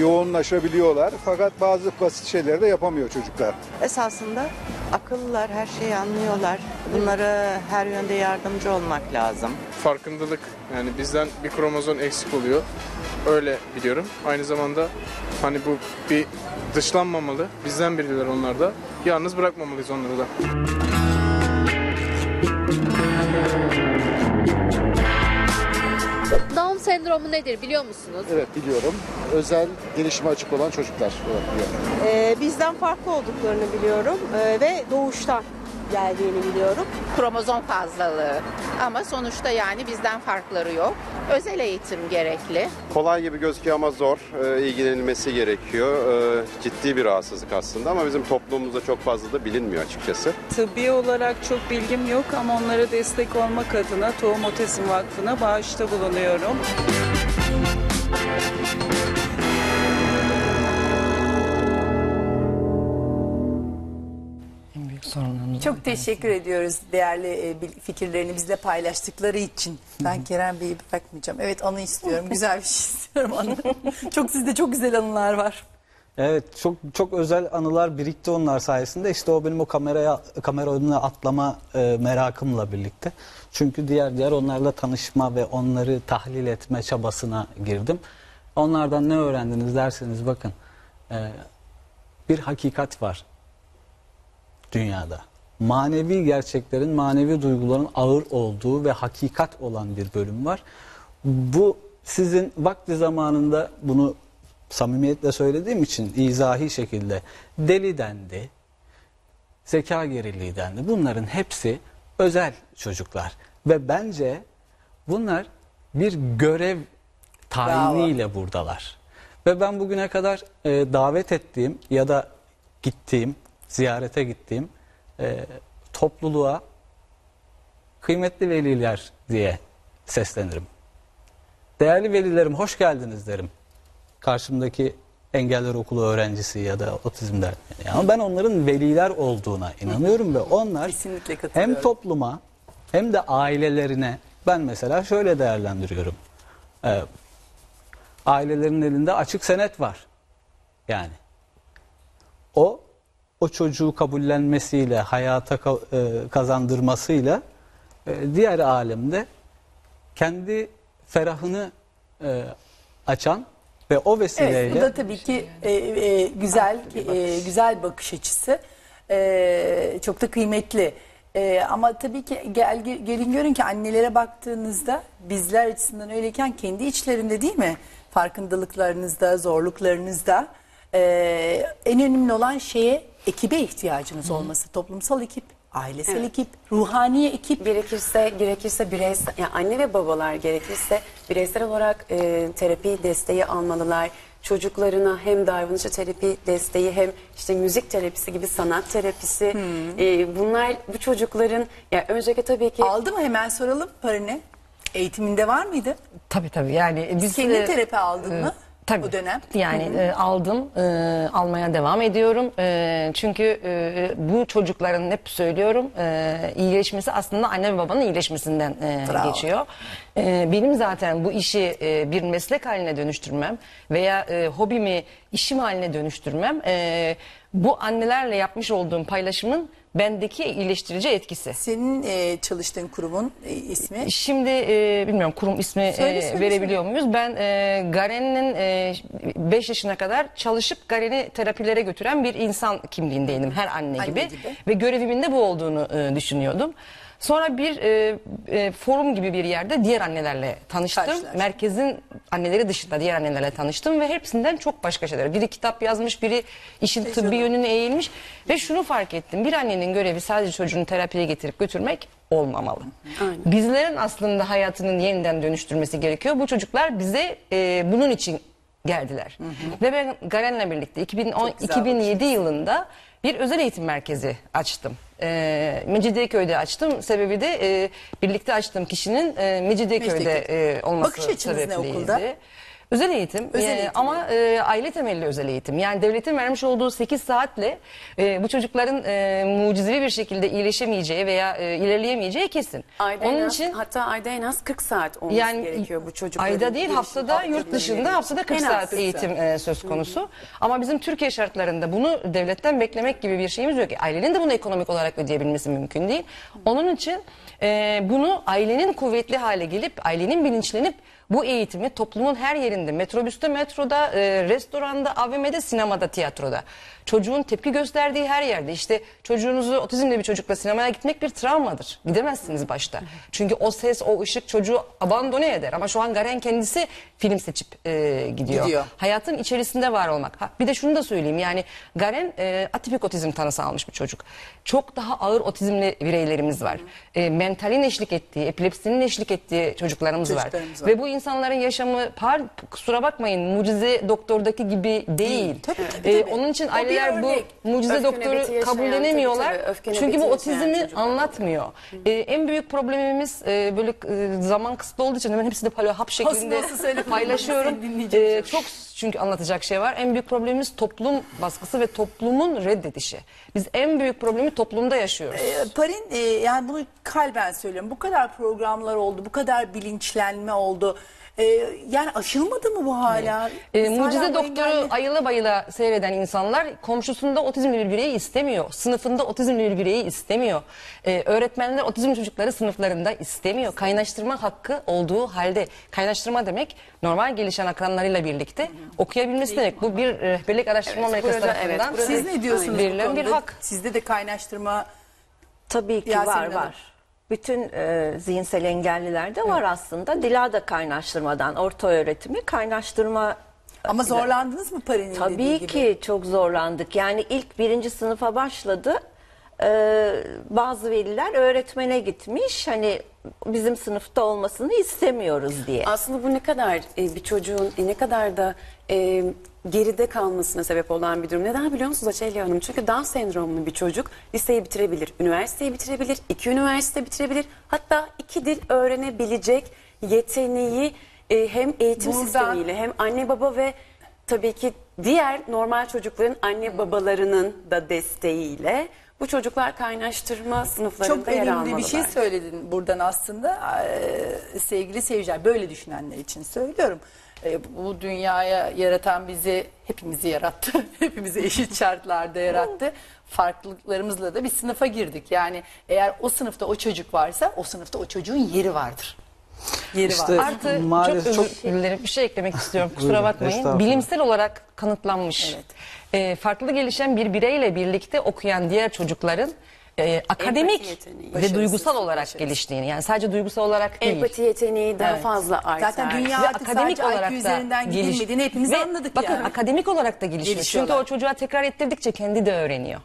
yoğunlaşabiliyorlar fakat bazı basit şeyleri de yapamıyor çocuklar. Esasında akıllılar, her şeyi anlıyorlar. Bunlara her yönde yardımcı olmak lazım. Farkındalık, yani bizden bir kromozom eksik oluyor. Öyle biliyorum. Aynı zamanda hani bu bir dışlanmamalı. Bizden biriler onlar da. Yalnız bırakmamalıyız onları da. Down sendromu nedir biliyor musunuz? Evet, biliyorum. Özel gelişime açık olan çocuklar olarak biliyorum. Bizden farklı olduklarını biliyorum ve doğuştan geldiğini biliyorum. Kromozom fazlalığı ama sonuçta yani bizden farkları yok. Özel eğitim gerekli. Kolay gibi gözüküyor ama zor. İlgilenilmesi gerekiyor. Ciddi bir rahatsızlık aslında ama bizim toplumumuzda çok fazla da bilinmiyor açıkçası. Tıbbi olarak çok bilgim yok ama onlara destek olmak adına Tohum Otizm Vakfı'na bağışta bulunuyorum. Çok teşekkür ediyoruz değerli fikirlerini bizle paylaştıkları için. Ben Kerem Bey'i bırakmayacağım. Evet, anı istiyorum. Güzel bir şey istiyorum, anı. Çok, sizde çok güzel anılar var. Evet, çok özel anılar birikti onlar sayesinde. İşte o benim o kamera önüne atlama merakımla birlikte. Çünkü diğer onlarla tanışma ve onları tahlil etme çabasına girdim. Onlardan ne öğrendiniz derseniz bakın. Bir hakikat var dünyada. Manevi gerçeklerin, manevi duyguların ağır olduğu ve hakikat olan bir bölüm var. Bu sizin vakti zamanında, bunu samimiyetle söylediğim için izahi şekilde, deli dendi, zeka geriliği dendi. Bunların hepsi özel çocuklar. Ve bence bunlar bir görev tayiniyle buradalar. Ve ben bugüne kadar davet ettiğim ya da gittiğim, ziyarete gittiğim topluluğa kıymetli veliler diye seslenirim. Değerli velilerim, hoş geldiniz derim. Karşımdaki engeller okulu öğrencisi ya da otizm derneği. Ama ben onların veliler olduğuna inanıyorum ve onlar hem topluma hem de ailelerine, ben mesela şöyle değerlendiriyorum. Ailelerin elinde açık senet var. Yani o çocuğu kabullenmesiyle, hayata kazandırmasıyla diğer alemde kendi ferahını açan ve o vesileyle... Evet, bu da tabii ki güzel, güzel bakış açısı. Çok da kıymetli. Ama tabii ki gelin görün ki annelere baktığınızda bizler açısından öyleyken kendi içlerinde, değil mi? Farkındalıklarınızda, zorluklarınızda en önemli olan şeye, ekibe ihtiyacınız olması. Toplumsal ekip, ailesel ekip, ruhani ekip. Gerekirse bireysel, yani anne ve babalar gerekirse bireysel olarak terapi desteği almalılar. Çocuklarına hem davranışçı terapi desteği hem işte müzik terapisi gibi sanat terapisi. Bunlar bu çocukların, yani önceki tabii ki... Aldı mı, hemen soralım Parin'e? Eğitiminde var mıydı? Tabii tabii, yani... Biz kendi terapi aldın mı? Tabii. O dönem. Yani aldım, almaya devam ediyorum. Çünkü bu çocukların, hep söylüyorum, iyileşmesi aslında anne ve babanın iyileşmesinden geçiyor. Benim zaten bu işi bir meslek haline dönüştürmem veya hobimi işim haline dönüştürmem, bu annelerle yapmış olduğum paylaşımın bendeki iyileştirici etkisi. Senin çalıştığın kurumun ismi? Şimdi bilmiyorum kurum ismi verebiliyor muyuz? Ben Garen'in 5 yaşına kadar çalışıp Garen'i terapilere götüren bir insan kimliğindeydim, her anne gibi. Ve görevimin de bu olduğunu düşünüyordum. Sonra bir forum gibi bir yerde diğer annelerle tanıştım. Merkezin anneleri dışında diğer annelerle tanıştım ve hepsinden çok başka şeyler. Biri kitap yazmış, biri işin tıbbi yönüne eğilmiş ve şunu fark ettim. Bir annenin görevi sadece çocuğunu terapiye getirip götürmek olmamalı. Aynen. Bizlerin aslında hayatının yeniden dönüştürmesi gerekiyor. Bu çocuklar bize bunun için geldiler. Hı hı. Ve ben Garen'le birlikte 2007 yılında bir özel eğitim merkezi açtım. Mecidiyeköy'de açtım. Sebebi de birlikte açtığım kişinin Mecidiyeköy'de olması sebepliydi. Bakış açınız ne okulda? Özel eğitim, ama aile temelli özel eğitim. Yani devletin vermiş olduğu 8 saatle bu çocukların mucizevi bir şekilde iyileşemeyeceği veya ilerleyemeyeceği kesin. Ayda en az 40 saat olması gerekiyor bu çocukların. Ayda değil, haftada, yurt dışında haftada 40 saat eğitim söz konusu. Hı-hı. Ama bizim Türkiye şartlarında bunu devletten beklemek gibi bir şeyimiz yok. Ailenin de bunu ekonomik olarak ödeyebilmesi mümkün değil. Hı-hı. Onun için bunu ailenin kuvvetli hale gelip, ailenin bilinçlenip bu eğitimi toplumun her yerinde, metrobüste, metroda, restoranda, AVM'de, sinemada, tiyatroda, çocuğun tepki gösterdiği her yerde. İşte çocuğunuzu, otizmli bir çocukla sinemaya gitmek bir travmadır. Gidemezsiniz başta. Çünkü o ses, o ışık çocuğu abandone eder. Ama şu an Garen kendisi film seçip gidiyor. Hayatın içerisinde var olmak. Ha, bir de şunu da söyleyeyim. Yani Garen atipik otizm tanısı almış bir çocuk. Çok daha ağır otizmli bireylerimiz var. Mentalin eşlik ettiği, epilepsinin eşlik ettiği çocuklarımız var. Ve bu insanların yaşamı, kusura bakmayın, mucize doktordaki gibi değil. Tabii. Onun için aileler bu mucize doktoru kabullenemiyorlar. Çünkü bu otizmi anlatmıyor. En büyük problemimiz böyle zaman kısıtlı olduğu için hemen hepsini hap şeklinde paylaşıyorum. Çok çünkü anlatacak şey var. En büyük problemimiz toplum baskısı ve toplumun reddedişi. Biz en büyük problemi toplumda yaşıyoruz. Parin, yani bunu kalben söylüyorum. Bu kadar programlar oldu, bu kadar bilinçlenme oldu. Yani aşılmadı mı bu hala? Mucize doktoru ayıla bayıla seyreden insanlar komşusunda otizmli bir bireyi istemiyor. Sınıfında otizmli bir bireyi istemiyor. Öğretmenler otizmli çocukları sınıflarında istemiyor. Kaynaştırma hakkı olduğu halde. Kaynaştırma demek normal gelişen akranlarıyla birlikte okuyabilmesi demek. Bu bir rehberlik araştırma merkezi tarafından. Siz ne diyorsunuz? Verilen bir hak. Sizde de kaynaştırma tabii ki var. Bütün zihinsel engellilerde var aslında. Dila da kaynaştırmadan, orta öğretimi kaynaştırma. Ama zorlandınız mı Parin'in dediği gibi? Tabii ki çok zorlandık. Yani ilk 1. sınıfa başladı. Bazı veliler öğretmene gitmiş. Hani bizim sınıfta olmasını istemiyoruz diye. Aslında bu ne kadar bir çocuğun ne kadar da geride kalmasına sebep olan bir durum. Neden biliyor musunuz Açelya Hanım? Çünkü Down sendromlu bir çocuk liseyi bitirebilir, üniversiteyi bitirebilir, 2 üniversite bitirebilir. Hatta 2 dil öğrenebilecek yeteneği hem eğitim sistemiyle hem anne baba ve tabii ki diğer normal çocukların anne babalarının da desteğiyle bu çocuklar kaynaştırma sınıflarında yer almalılar. Çok önemli bir şey söyledin buradan aslında. Sevgili seyirciler, böyle düşünenler için söylüyorum. Bu dünyaya yaratan bizi, hepimizi yarattı. Hepimizi eşit şartlarda yarattı. Farklılıklarımızla da bir sınıfa girdik. Yani eğer o sınıfta o çocuk varsa o sınıfta o çocuğun yeri vardır. İşte artı çok özür dilerim, bir şey eklemek istiyorum, kusura bakmayın. Bilimsel olarak kanıtlanmış. Evet. Farklı gelişen bir bireyle birlikte okuyan diğer çocukların akademik ve duygusal olarak geliştiğini, yani sadece duygusal olarak empati yeteneği daha fazla artar. Zaten dünya artık akademik olarak üzerinden gidilmediğini hepimiz anladık. Bakın akademik olarak da gelişiyor. Çünkü o çocuğa tekrar ettirdikçe kendi de öğreniyor.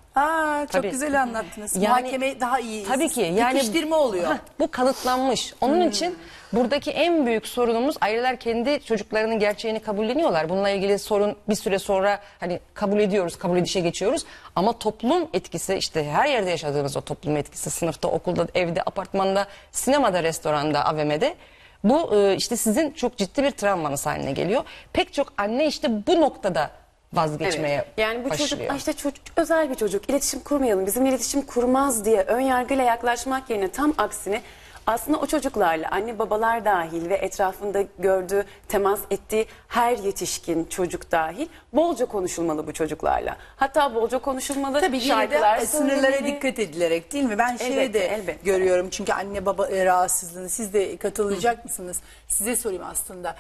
Çok güzel anlattınız. Yani, muhakeme daha iyi. Tabii ki. Yani pekiştirme oluyor. Bu kanıtlanmış. Onun için buradaki en büyük sorunumuz, aileler kendi çocuklarının gerçeğini kabulleniyorlar. Bununla ilgili sorun bir süre sonra hani kabul ediyoruz, kabul edişe geçiyoruz. Ama toplum etkisi, işte her yerde yaşadığımız o toplum etkisi, sınıfta, okulda, evde, apartmanda, sinemada, restoranda, AVM'de bu işte sizin çok ciddi bir travmanız haline geliyor. Pek çok anne işte bu noktada vazgeçmeye yani bu başlıyor. Çocuk işte özel bir çocuk, iletişim kurmayalım, bizim iletişim kurmaz diye ön yargıyla yaklaşmak yerine tam aksine aslında o çocuklarla anne babalar dahil ve etrafında gördüğü, temas ettiği her yetişkin çocuk dahil bolca konuşulmalı bu çocuklarla. Hatta bolca konuşulmalı. Tabii şarkılar, sınırlara dikkat edilerek, değil mi? Ben elbette görüyorum çünkü anne baba rahatsızlığını, siz de katılacak mısınız? Size sorayım aslında.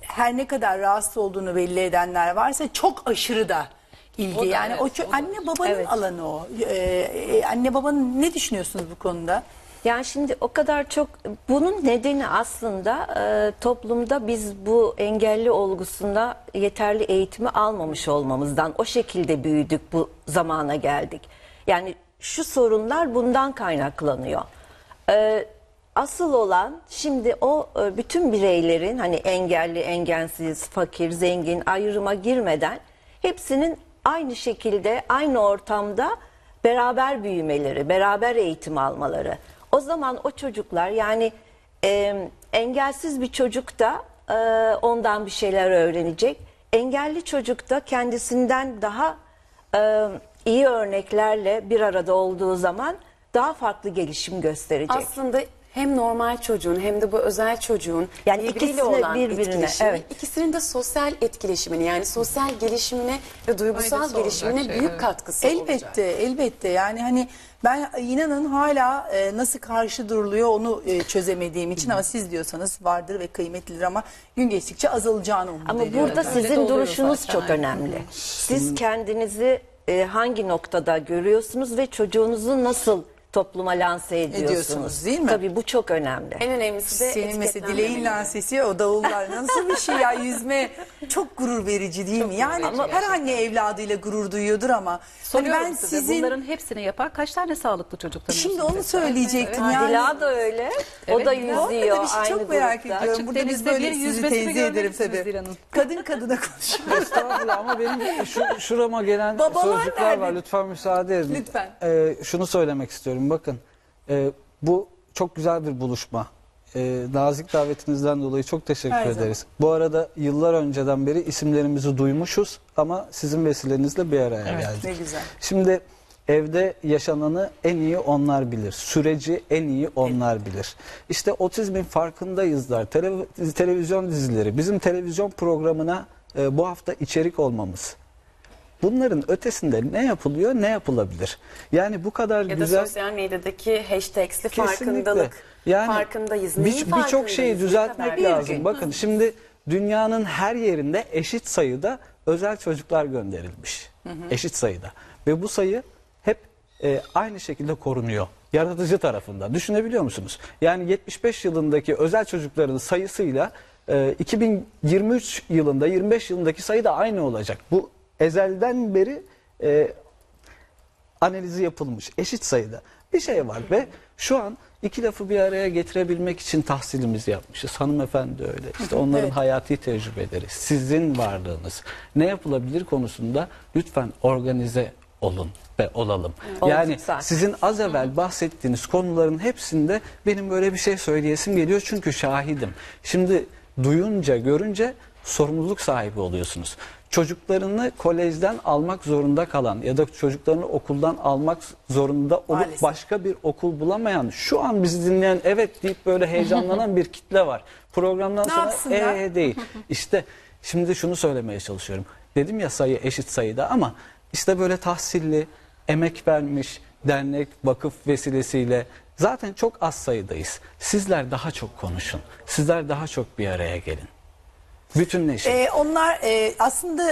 Her ne kadar rahatsız olduğunu belli edenler varsa çok aşırı da ilgi. O da, yani evet, o anne babanın alanı o. Anne babanın, ne düşünüyorsunuz bu konuda? Yani şimdi o kadar çok, bunun nedeni aslında toplumda biz bu engelli olgusunda yeterli eğitimi almamış olmamızdan, o şekilde büyüdük, bu zamana geldik. Yani şu sorunlar bundan kaynaklanıyor. Asıl olan şimdi o bütün bireylerin, hani engelli, engelsiz, fakir, zengin ayrıma girmeden hepsinin aynı şekilde, aynı ortamda beraber büyümeleri, beraber eğitim almaları. O zaman o çocuklar, yani engelsiz bir çocuk da ondan bir şeyler öğrenecek. Engelli çocuk da kendisinden daha iyi örneklerle bir arada olduğu zaman daha farklı gelişim gösterecek. Aslında hem normal çocuğun hem de bu özel çocuğun, yani birbiriyle olan etkileşimi, ikisinin de sosyal etkileşimini, yani sosyal gelişimine ve duygusal gelişimine büyük katkısı olacak. Elbette yani hani ben inanın hala nasıl karşı duruluyor onu çözemediğim için, ama siz diyorsanız vardır ve kıymetlidir, ama gün geçtikçe azalacağını umut ediyorum. Ama burada sizin duruşunuz zaten çok önemli. Siz kendinizi hangi noktada görüyorsunuz ve çocuğunuzu nasıl topluma lanse ediyorsunuz, değil mi? Tabii bu çok önemli. En önemlisi de senin mesela Dileğin lansesi, o davullar nasıl bir şey ya, yüzme çok gurur verici değil mi? Yani ama her anne evladıyla gurur duyuyordur, ama hani ben size, bunların hepsini yapar. Kaç tane sağlıklı çocuklar? Şimdi onu söyleyecektim. Evet. Yani Dila da öyle. Evet, o da yüzüyor. Bir şey çok merak ediyorum. Açık burada biz böyle yüzmesini teyze ederim tabii. Kadın kadına konuşuyor. Estağfurullah, ama benim şurama gelen sözcükler var. Lütfen müsaade edin. Lütfen. Şunu söylemek istiyorum. Bakın, bu çok güzel bir buluşma. Nazik davetinizden dolayı çok teşekkür ederiz. Bu arada yıllar önceden beri isimlerimizi duymuşuz, ama sizin vesilenizle bir araya geldik. Ne güzel. Şimdi evde yaşananı en iyi onlar bilir. Süreci en iyi onlar bilir. İşte otizmin farkındayızlar. Televizyon dizileri, bizim televizyon programına bu hafta içerik olmamız. Bunların ötesinde ne yapılıyor, ne yapılabilir? Yani bu kadar ya güzel... Ya da sosyal medyadaki hashtag'li farkındalık. Yani farkındayız. Birçok şeyi düzeltmek lazım. Bakın şimdi dünyanın her yerinde eşit sayıda özel çocuklar gönderilmiş. Eşit sayıda. Ve bu sayı hep aynı şekilde korunuyor. Yaratıcı tarafından. Düşünebiliyor musunuz? Yani 75 yılındaki özel çocukların sayısıyla 2023 yılında, 25 yılındaki sayı da aynı olacak. Bu ezelden beri analizi yapılmış eşit sayıda bir şey var ve şu an iki lafı bir araya getirebilmek için tahsilimizi yapmışız. Hanımefendi öyle, işte onların hayati tecrübeleri, sizin varlığınız, ne yapılabilir konusunda lütfen organize olun ve olalım. Yani sizin az evvel bahsettiğiniz konuların hepsinde benim böyle bir şey söyleyesim geliyor, çünkü şahidim. Şimdi duyunca, görünce sorumluluk sahibi oluyorsunuz. Çocuklarını kolejden almak zorunda kalan ya da çocuklarını okuldan almak zorunda olup başka bir okul bulamayan, şu an bizi dinleyen deyip böyle heyecanlanan bir kitle var. Programdan sonra değil. İşte şimdi şunu söylemeye çalışıyorum. Dedim ya, sayı eşit sayıda, ama işte böyle tahsilli, emek vermiş dernek, vakıf vesilesiyle zaten çok az sayıdayız. Sizler daha çok konuşun. Sizler daha çok bir araya gelin. Bütünleşin. Onlar aslında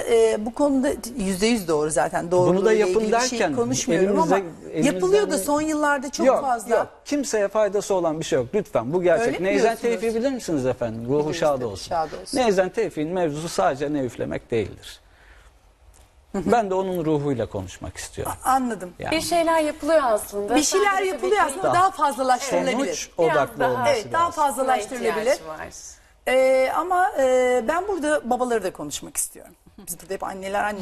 bu konuda %100 doğru zaten. Bunu da yapın derken şey konuşmuyorum, ama yapılıyor da son yıllarda çok fazla. Yok, kimseye faydası olan bir şey yok. Lütfen, bu gerçek. Neyzen Tevfik'i bilir misiniz efendim? Ruhu şad olsun. Neyzen Tevfik'in mevzusu sadece ne üflemek değildir. Ben de onun ruhuyla konuşmak istiyorum. Anladım. Yani. Bir şeyler yapılıyor aslında. Bir şeyler yapılıyor aslında daha fazlalaştırılabilir. Sonuç odaklı olması lazım. Daha fazlalaştırılabilir. Ama ben burada babaları da konuşmak istiyorum. Biz burada hep anneler.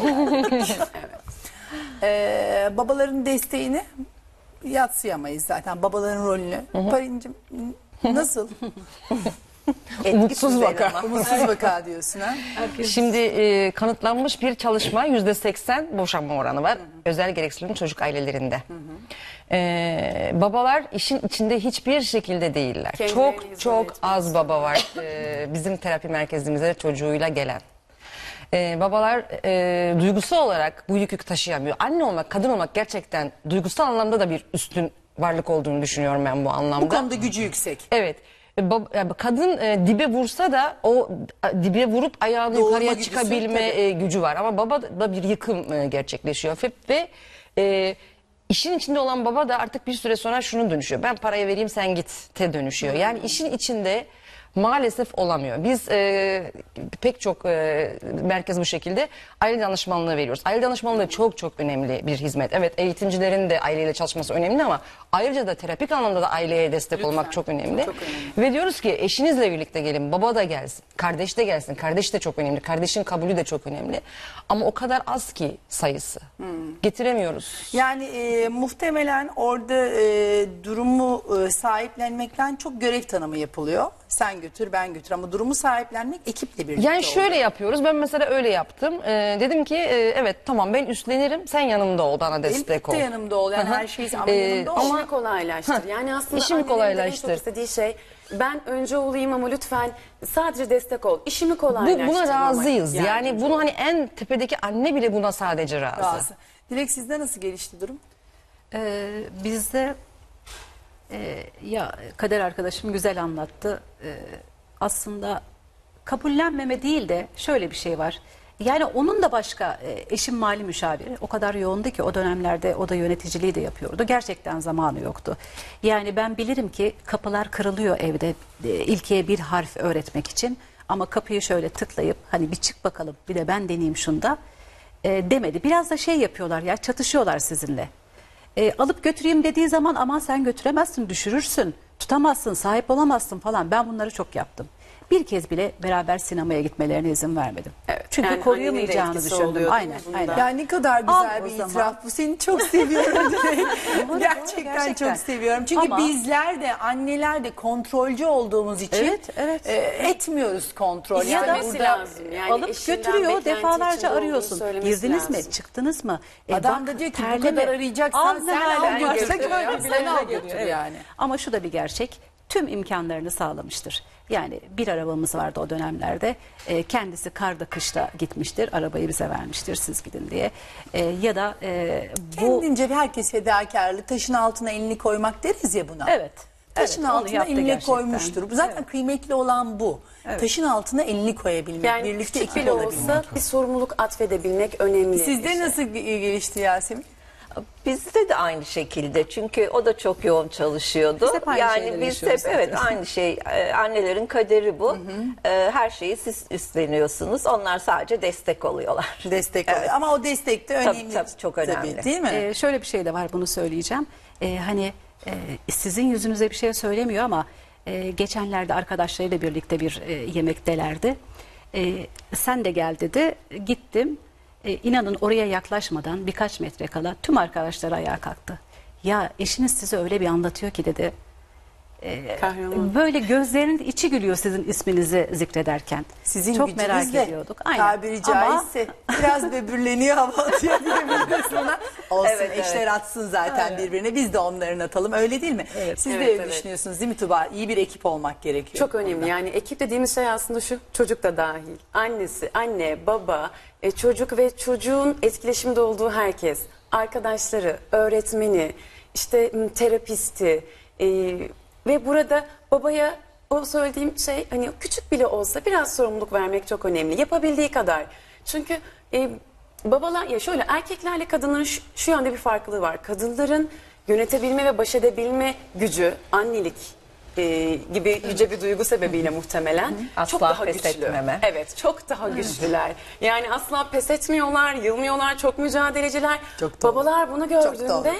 Babaların desteğini yadsıyamayız zaten. Babaların rolünü. Parincim nasıl? Umutsuz vaka. Umutsuz vaka diyorsun ha. Şimdi kanıtlanmış bir çalışma, %80 boşanma oranı var. Özel gereksinim çocuk ailelerinde. Babalar işin içinde hiçbir şekilde değiller. Çok az baba var bizim terapi merkezimize çocuğuyla gelen. Babalar duygusal olarak bu yükü taşıyamıyor. Anne olmak, kadın olmak gerçekten duygusal anlamda da bir üstün varlık olduğunu düşünüyorum ben bu anlamda. Bu konuda gücü yüksek. Evet. Kadın dibe vursa da o dibe vurup ayağını yukarıya çıkabilme gücü var. Ama babada bir yıkım gerçekleşiyor. Ve işin içinde olan baba da artık bir süre sonra şunu dönüşüyor. Ben parayı vereyim sen git'e dönüşüyor. Yani işin içinde maalesef olamıyor. Biz pek çok merkez bu şekilde aile danışmanlığı veriyoruz. Aile danışmanlığı çok önemli bir hizmet. Evet, eğitimcilerin de aileyle çalışması önemli ama ayrıca da terapik anlamda da aileye destek Lütfen. Olmak çok önemli. Çok önemli. Ve diyoruz ki eşinizle birlikte gelin, baba da gelsin, kardeş de gelsin. Kardeş de çok önemli, kardeşin kabulü de çok önemli. Ama o kadar az ki sayısı. Getiremiyoruz. Yani muhtemelen orada durumu sahiplenmekten çok görev tanımı yapılıyor. Sen götür, ben götür ama durumu sahiplenmek ekiple birlikte oluyor. Yani şöyle yapıyoruz. Ben mesela öyle yaptım. Dedim ki evet tamam ben üstlenirim. Sen yanımda ol, bana destek ol. Benim de yanımda ol. Yani her şeyi ama yanımda ol. İşimi kolaylaştır. Yani aslında işimi kolaylaştır. Çok istediği şey ben önce olayım ama lütfen sadece destek ol. İşimi kolaylaştır. Buna razıyız. Yani bunu hani en tepedeki anne bile buna sadece razı. Dilek, sizde nasıl gelişti durum? Bizde ya Kader arkadaşım güzel anlattı. Aslında kabullenmeme değil de şöyle bir şey var. Yani onun da başka eşim mali müşaviri o kadar yoğundu ki o dönemlerde o da yöneticiliği de yapıyordu. Gerçekten zamanı yoktu. Yani ben bilirim ki kapılar kırılıyor evde İlke'ye bir harf öğretmek için. Ama kapıyı şöyle tıklayıp hani bir çık bakalım bir de ben deneyeyim şunda demedi. Biraz da şey yapıyorlar ya, çatışıyorlar sizinle. Alıp götüreyim dediği zaman aman sen götüremezsin, düşürürsün, tutamazsın, sahip olamazsın falan. Ben bunları çok yaptım. Bir kez bile beraber sinemaya gitmelerine izin vermedim. Evet, çünkü yani koruyamayacağını düşündüm. Aynen. Yani ne kadar güzel bir itiraf bu. Seni çok seviyorum. Gerçekten çok seviyorum. Çünkü ama bizler de anneler de kontrolcü olduğumuz için etmiyoruz kontrol. Ya da yani alıp götürüyor, defalarca arıyorsun. Girdiniz mi? Çıktınız mı? Adam da diyor ki bu kadar arayacaksan sen al götür. Ama şu da bir gerçek. Tüm imkanlarını sağlamıştır. Yani bir arabamız vardı o dönemlerde. Kendisi karda kışta gitmiştir. Arabayı bize vermiştir siz gidin diye. Ya da kendince herkes fedakarlık. Taşın altına elini koymak deriz ya buna. Evet. Taşın altına elini koymuştur. Zaten kıymetli olan bu. Evet. Taşın altına elini koyabilmek. Yani birlikte ekip bile olsa bir sorumluluk atfedebilmek önemli. Sizde nasıl gelişti Yasemin? Bizde de aynı şekilde çünkü o da çok yoğun çalışıyordu. Biz hep aynı aynı şey. Annelerin kaderi bu. Hı hı. Her şeyi siz üstleniyorsunuz. Onlar sadece destek oluyorlar. Destek oluyor. Ama o destek de önemli. Tabii, çok önemli. Tabii, değil mi? Şöyle bir şey de var, bunu söyleyeceğim. Hani sizin yüzünüze bir şey söylemiyor ama geçenlerde arkadaşlarıyla birlikte bir yemektelerdi. Sen de gel dedi. Gittim. İnanın oraya yaklaşmadan birkaç metre kala tüm arkadaşlar ayağa kalktı. Ya eşiniz size öyle bir anlatıyor ki dedi. Böyle gözlerinin içi gülüyor sizin isminizi zikrederken. Sizin çok merak ediyorduk. Tabiri caizse biraz böbürleniyor hava atıyor diyebiliriz ona. Olsun eşler atsın zaten birbirine, biz de onların atalım, öyle değil mi? Evet, siz de öyle düşünüyorsunuz değil mi Tuğba? İyi bir ekip olmak gerekiyor. Çok önemli ondan. Yani ekip dediğimiz şey aslında şu, çocuk da dahil. Annesi, anne, baba, çocuk ve çocuğun etkileşimde olduğu herkes. Arkadaşları, öğretmeni, işte terapisti, ve burada babaya o söylediğim şey hani küçük bile olsa biraz sorumluluk vermek çok önemli. Yapabildiği kadar. Çünkü babalar ya şöyle erkeklerle kadınların şu yönde bir farklılığı var. Kadınların yönetebilme ve baş edebilme gücü annelik gibi yüce bir duygu sebebiyle muhtemelen çok daha güçlü. Evet, çok daha güçlüler. Yani asla pes etmiyorlar, yılmıyorlar, çok mücadeleciler. Çok babalar bunu gördüğünde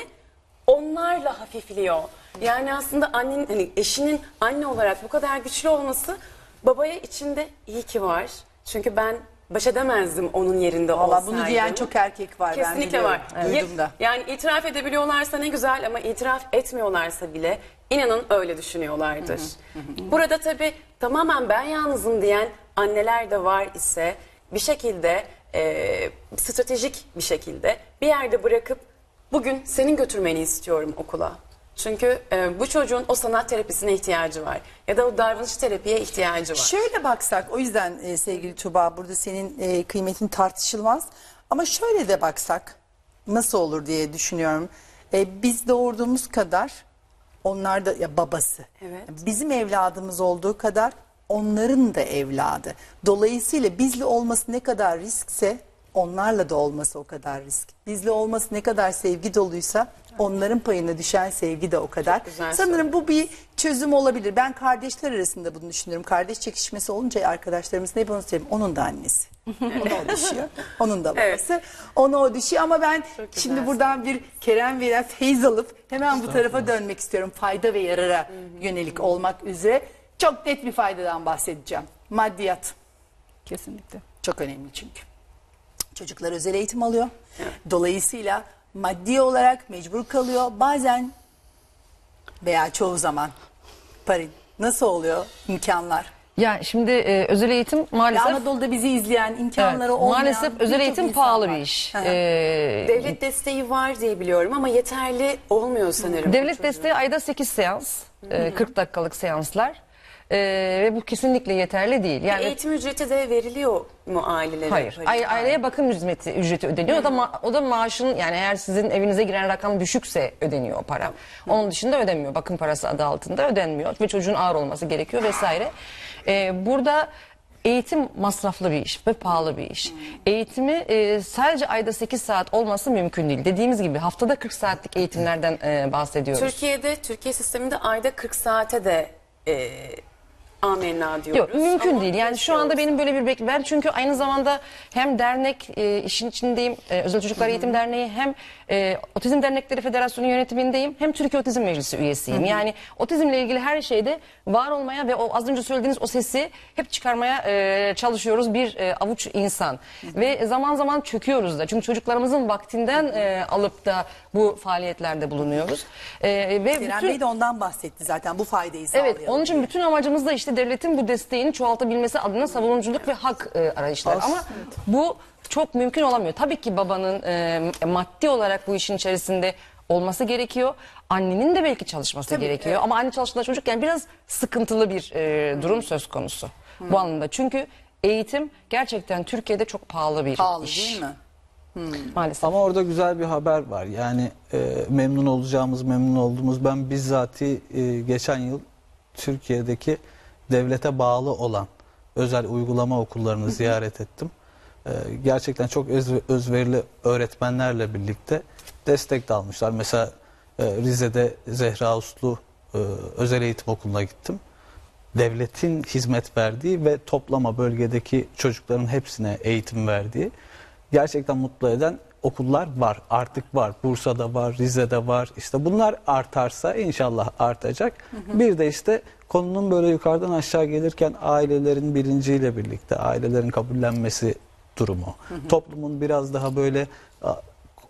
onlarla hafifliyor. Yani aslında annenin, hani eşinin anne olarak bu kadar güçlü olması babaya içinde iyi ki var. Çünkü ben baş edemezdim onun yerinde olsaydım. Bunu diyen çok erkek var. Kesinlikle var. Yani itiraf edebiliyorlarsa ne güzel ama itiraf etmiyorlarsa bile inanın öyle düşünüyorlardır. Burada tabii tamamen ben yalnızım diyen anneler de var ise bir şekilde stratejik bir şekilde bir yerde bırakıp bugün senin götürmeni istiyorum okula. Çünkü bu çocuğun o sanat terapisine ihtiyacı var. Ya da o davranış terapiye ihtiyacı var. Şöyle baksak, o yüzden sevgili Tuğba burada senin kıymetin tartışılmaz. Ama şöyle de baksak nasıl olur diye düşünüyorum. Biz doğurduğumuz kadar Onlar da ya babası. Evet. Bizim evladımız olduğu kadar onların da evladı. Dolayısıyla bizle olması ne kadar riskse onlarla da olması o kadar risk. Bizle olması ne kadar sevgi doluysa onların payına düşen sevgi de o kadar. Sanırım bu bir çözüm olabilir. Ben kardeşler arasında bunu düşünüyorum. Kardeş çekişmesi olunca arkadaşlarımızın hep onu söyleyeyim. Onun da annesi. Ona o düşüyor. Onun da babası. Evet. Ona o düşüyor ama ben şimdi buradan bir Kerem veren feyiz alıp hemen bu tarafa dönmek istiyorum. Fayda ve yarara yönelik olmak üzere. Çok net bir faydadan bahsedeceğim. Maddiyat. Kesinlikle. Çok önemli çünkü. Çocuklar özel eğitim alıyor. Dolayısıyla maddi olarak mecbur kalıyor. Bazen veya çoğu zaman. Parin, nasıl oluyor imkanlar? Yani şimdi özel eğitim maalesef... Ya Anadolu'da bizi izleyen, imkanları olmayan... Maalesef özel eğitim pahalı bir iş. Devlet desteği var diye biliyorum ama yeterli olmuyor sanırım. Devlet desteği ayda 8 seans, 40 dakikalık seanslar. Ve bu kesinlikle yeterli değil. Yani eğitim ücreti de veriliyor mu ailelere? Hayır. Aileye bakım ücreti ödeniyor. O da maaşın, yani eğer sizin evinize giren rakam düşükse ödeniyor o para. Onun dışında ödenmiyor. Bakım parası adı altında ödenmiyor. Ve çocuğun ağır olması gerekiyor vesaire. Burada eğitim masraflı bir iş ve pahalı bir iş. Eğitimi sadece ayda 8 saat olması mümkün değil. Dediğimiz gibi haftada 40 saatlik eğitimlerden bahsediyoruz. Türkiye sisteminde ayda 40 saate de amenna diyoruz. Yok, mümkün ama değil. Yani şu anda benim böyle bir ben çünkü aynı zamanda hem dernek işin içindeyim, Özel Çocuklar Eğitim Derneği, hem Otizm Dernekleri Federasyonu yönetimindeyim, hem Türkiye Otizm Meclisi üyesiyim. Yani otizmle ilgili her şeyde var olmaya ve o az önce söylediğiniz o sesi hep çıkarmaya çalışıyoruz bir avuç insan. Ve zaman zaman çöküyoruz da. Çünkü çocuklarımızın vaktinden alıp da bu faaliyetlerde bulunuyoruz. Kerem Bey de ondan bahsetti zaten, bu faydayı sağlayalım. Evet, onun için bütün amacımız da işte devletin bu desteğini çoğaltabilmesi adına savunuculuk ve hak arayışları. Ama bu çok mümkün olamıyor. Tabii ki babanın maddi olarak bu işin içerisinde olması gerekiyor. Annenin de belki çalışması gerekiyor. Ama anne çalıştığında çocuk, yani biraz sıkıntılı bir durum söz konusu. Bu anlamda. Çünkü eğitim gerçekten Türkiye'de çok pahalı bir iş. Değil mi? Maalesef. Ama orada güzel bir haber var. Yani memnun olduğumuz, ben bizzati geçen yıl Türkiye'deki devlete bağlı olan özel uygulama okullarını ziyaret ettim. Gerçekten çok özverili öğretmenlerle birlikte destek de almışlar. Mesela Rize'de Zehra Uslu özel eğitim okuluna gittim. Devletin hizmet verdiği ve toplama bölgedeki çocukların hepsine eğitim verdiği, gerçekten mutlu eden okullar var. Artık var. Bursa'da var, Rize'de var. İşte bunlar artarsa, inşallah artacak. Bir de işte konunun böyle yukarıdan aşağı gelirken ailelerin bilinciyle birlikte ailelerin kabullenmesi durumu. Toplumun biraz daha böyle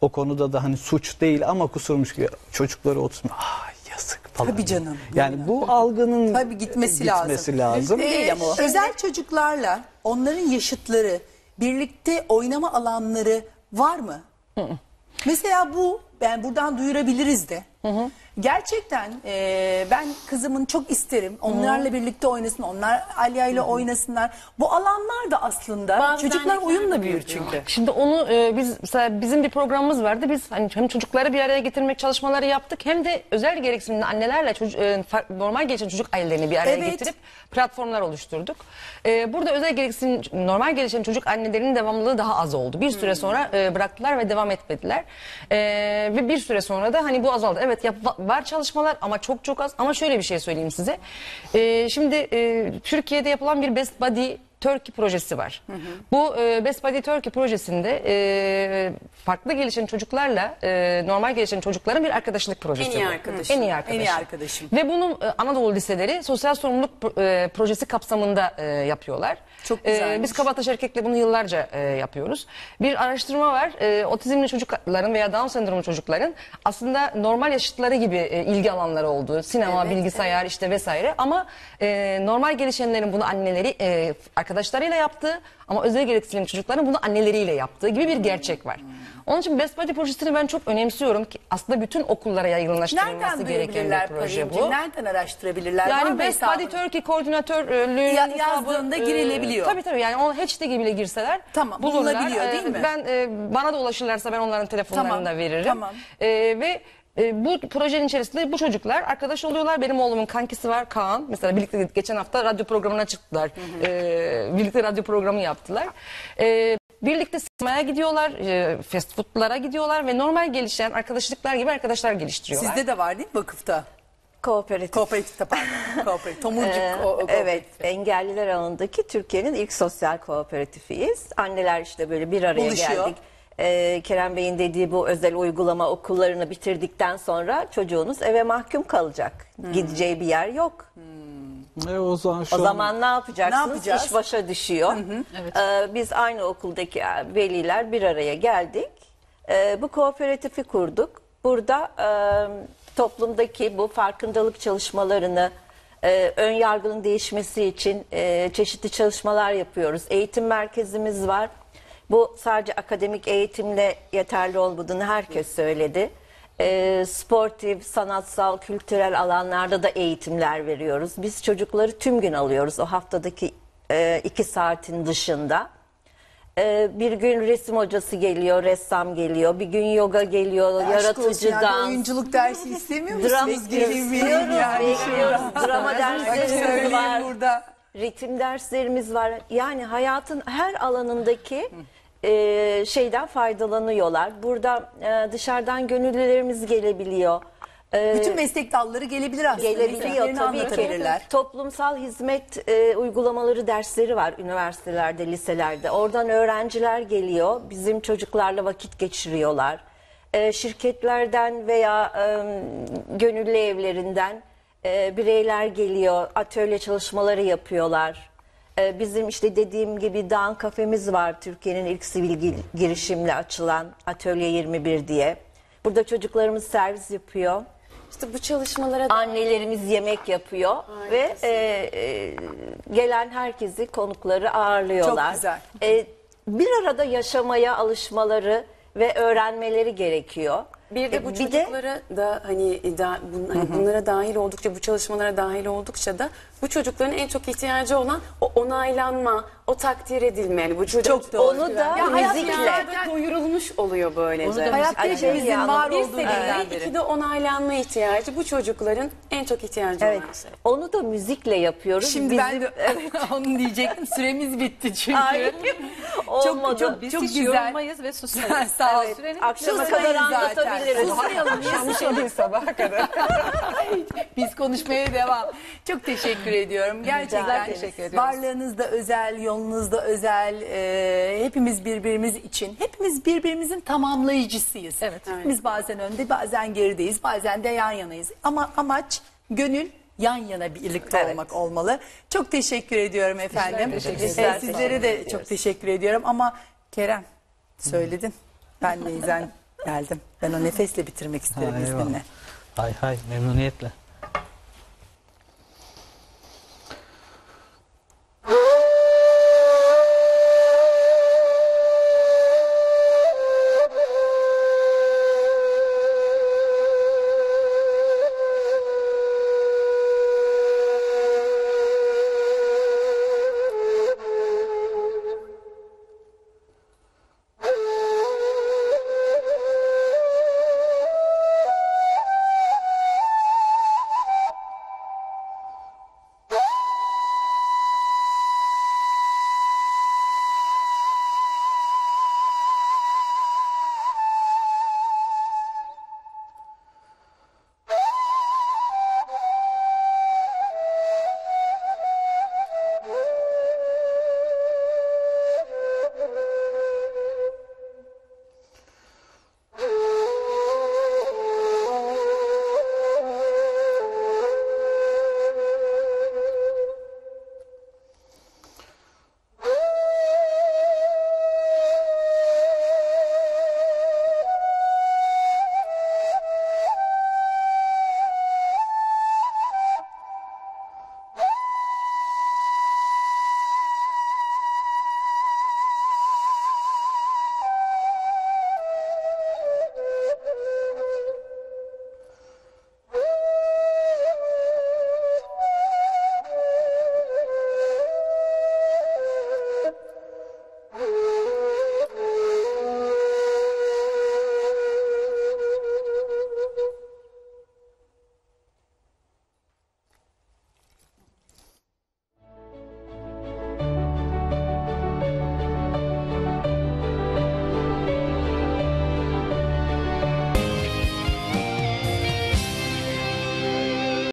o konuda da hani suç değil ama kusurmuş gibi çocukları oturmuyor. Ay yazık falan. Tabii canım. Yani bu algının tabii gitmesi lazım. Özel çocuklarla onların yaşıtları birlikte oynama alanları var mı? Mesela bu, yani buradan duyurabiliriz de. Gerçekten ben kızımın çok isterim. Onlarla birlikte oynasın. Onlar Alya ile oynasınlar. Bu alanlar da aslında bazı çocuklar oyunla büyür çünkü. Şimdi onu bizim bir programımız vardı. Biz hani hem çocukları bir araya getirmek çalışmaları yaptık, hem de özel gereksinimli annelerle normal gelişen çocuk ailelerini bir araya getirip platformlar oluşturduk. Burada özel gereksinimli normal gelişen çocuk annelerinin devamlılığı daha az oldu. Bir süre sonra bıraktılar ve devam etmediler. Ve bir süre sonra da hani bu azaldı. Evet, var çalışmalar ama çok çok az. Ama şöyle bir şey söyleyeyim size. Şimdi Türkiye'de yapılan bir Best Buddy Turkey projesi var. Bu Best Buddy Turkey projesinde farklı gelişen çocuklarla normal gelişen çocukların bir arkadaşlık projesi. En iyi arkadaşım. Ve bunu Anadolu Liseleri sosyal sorumluluk projesi kapsamında yapıyorlar. Çok güzelmiş. Biz Kabataş Erkek'le bunu yıllarca yapıyoruz. Bir araştırma var. Otizmli çocukların veya Down sendromlu çocukların aslında normal yaşıtları gibi ilgi alanları olduğu. Sinema, bilgisayar işte vesaire. Ama normal gelişenlerin bunu anneleri, arkadaşlarıyla yaptığı, ama özel gereksinimli çocukların bunu anneleriyle yaptığı gibi bir gerçek var. Onun için Best Buddy projesini ben çok önemsiyorum ki aslında bütün okullara yaygınlaştırılması gereken bir proje bu. Nereden araştırabilirler? Yani Best Buddy Turkey koordinatörlüğü yazdığında girilebiliyor. Tabii, yani o hashtag'e bile girseler bulunabiliyor, değil mi? Bana da ulaşırlarsa ben onların telefonlarını da veririm. Ve Bu projenin içerisinde bu çocuklar arkadaş oluyorlar. Benim oğlumun kankisi var, Kaan. Mesela birlikte geçen hafta radyo programına çıktılar. Birlikte radyo programı yaptılar. Birlikte sinemaya gidiyorlar, fast foodlara gidiyorlar ve normal gelişen arkadaşlıklar gibi arkadaşlar geliştiriyorlar. Sizde de var değil mi vakıfta? Kooperatif. Kooperatifte pardon. Kooperatif. Tomurcuk Kooperatifi. Evet, engelliler ağındaki Türkiye'nin ilk sosyal kooperatifiyiz. Anneler işte böyle bir araya buluşuyor. Geldik. Kerem Bey'in dediği bu özel uygulama okullarını bitirdikten sonra çocuğunuz eve mahkum kalacak. Gideceği bir yer yok. O zaman ne yapacaksınız? İş başa düşüyor. Evet. Biz aynı okuldaki veliler bir araya geldik. Bu kooperatifi kurduk. Burada toplumdaki bu farkındalık çalışmalarını, ön yargının değişmesi için çeşitli çalışmalar yapıyoruz. Eğitim merkezimiz var. Bu sadece akademik eğitimle yeterli olmadığını herkes söyledi. Sportif, sanatsal, kültürel alanlarda da eğitimler veriyoruz. Biz çocukları tüm gün alıyoruz o haftadaki 2 saatin dışında. Bir gün resim hocası geliyor, ressam geliyor, bir gün yoga geliyor, yaratıcı dans. Yani oyunculuk dersi istemiyor musunuz? Dram istiyoruz, drama dersleri var. Burada. Ritim derslerimiz var. Yani hayatın her alanındaki şeyden faydalanıyorlar. Burada dışarıdan gönüllülerimiz gelebiliyor. Bütün meslek dalları gelebilir aslında. Gelebiliyor tabii ki. Toplumsal hizmet uygulamaları dersleri var üniversitelerde, liselerde. Oradan öğrenciler geliyor. Bizim çocuklarla vakit geçiriyorlar. Şirketlerden veya gönüllü evlerinden bireyler geliyor, atölye çalışmaları yapıyorlar. Bizim işte dediğim gibi Dağın Kafemiz var, Türkiye'nin ilk sivil girişimle açılan Atölye 21 diye. Burada çocuklarımız servis yapıyor. İşte bu çalışmalara da annelerimiz yemek yapıyor. Ve gelen herkesi, konukları ağırlıyorlar. Çok güzel. Bir arada yaşamaya alışmaları ve öğrenmeleri gerekiyor. Bir de bu çocuklara da bunlara dahil oldukça, bu çalışmalara dahil oldukça da bu çocukların en çok ihtiyacı olan o onaylanma, o takdir edilme. Yani bu çocuk onu da ya müzikle doyurulmuş oluyor böylece. Hayatta hepimizin var olduğu bir iki de onaylanma ihtiyacı bu çocukların en çok ihtiyacı olan şey. Onu da müzikle yapıyoruz. Şimdi ben de onu diyecektim. Süremiz bitti çünkü. Olmadı. Çok güzel. Yorulmayız ve susarız. Sağ olun. Akşama kadar anlatabiliriz. Sabaha kadar. Biz konuşmaya devam. Çok teşekkür ediyorum. Gerçekten teşekkür ediyorum. Varlığınızda özel, yolunuzda özel. Hepimiz birbirimiz için. Hepimiz birbirimizin tamamlayıcısıyız. Evet. Biz bazen önde, bazen gerideyiz. Bazen de yan yanayız. Ama amaç gönül yan yana birlikte olmak olmalı. Çok teşekkür ediyorum efendim. Sizlere de çok teşekkür ediyorum. Ama Kerem söyledin. Ben neyzen geldim. Ben o nefesle bitirmek isterim izninle. Hay hay, memnuniyetle.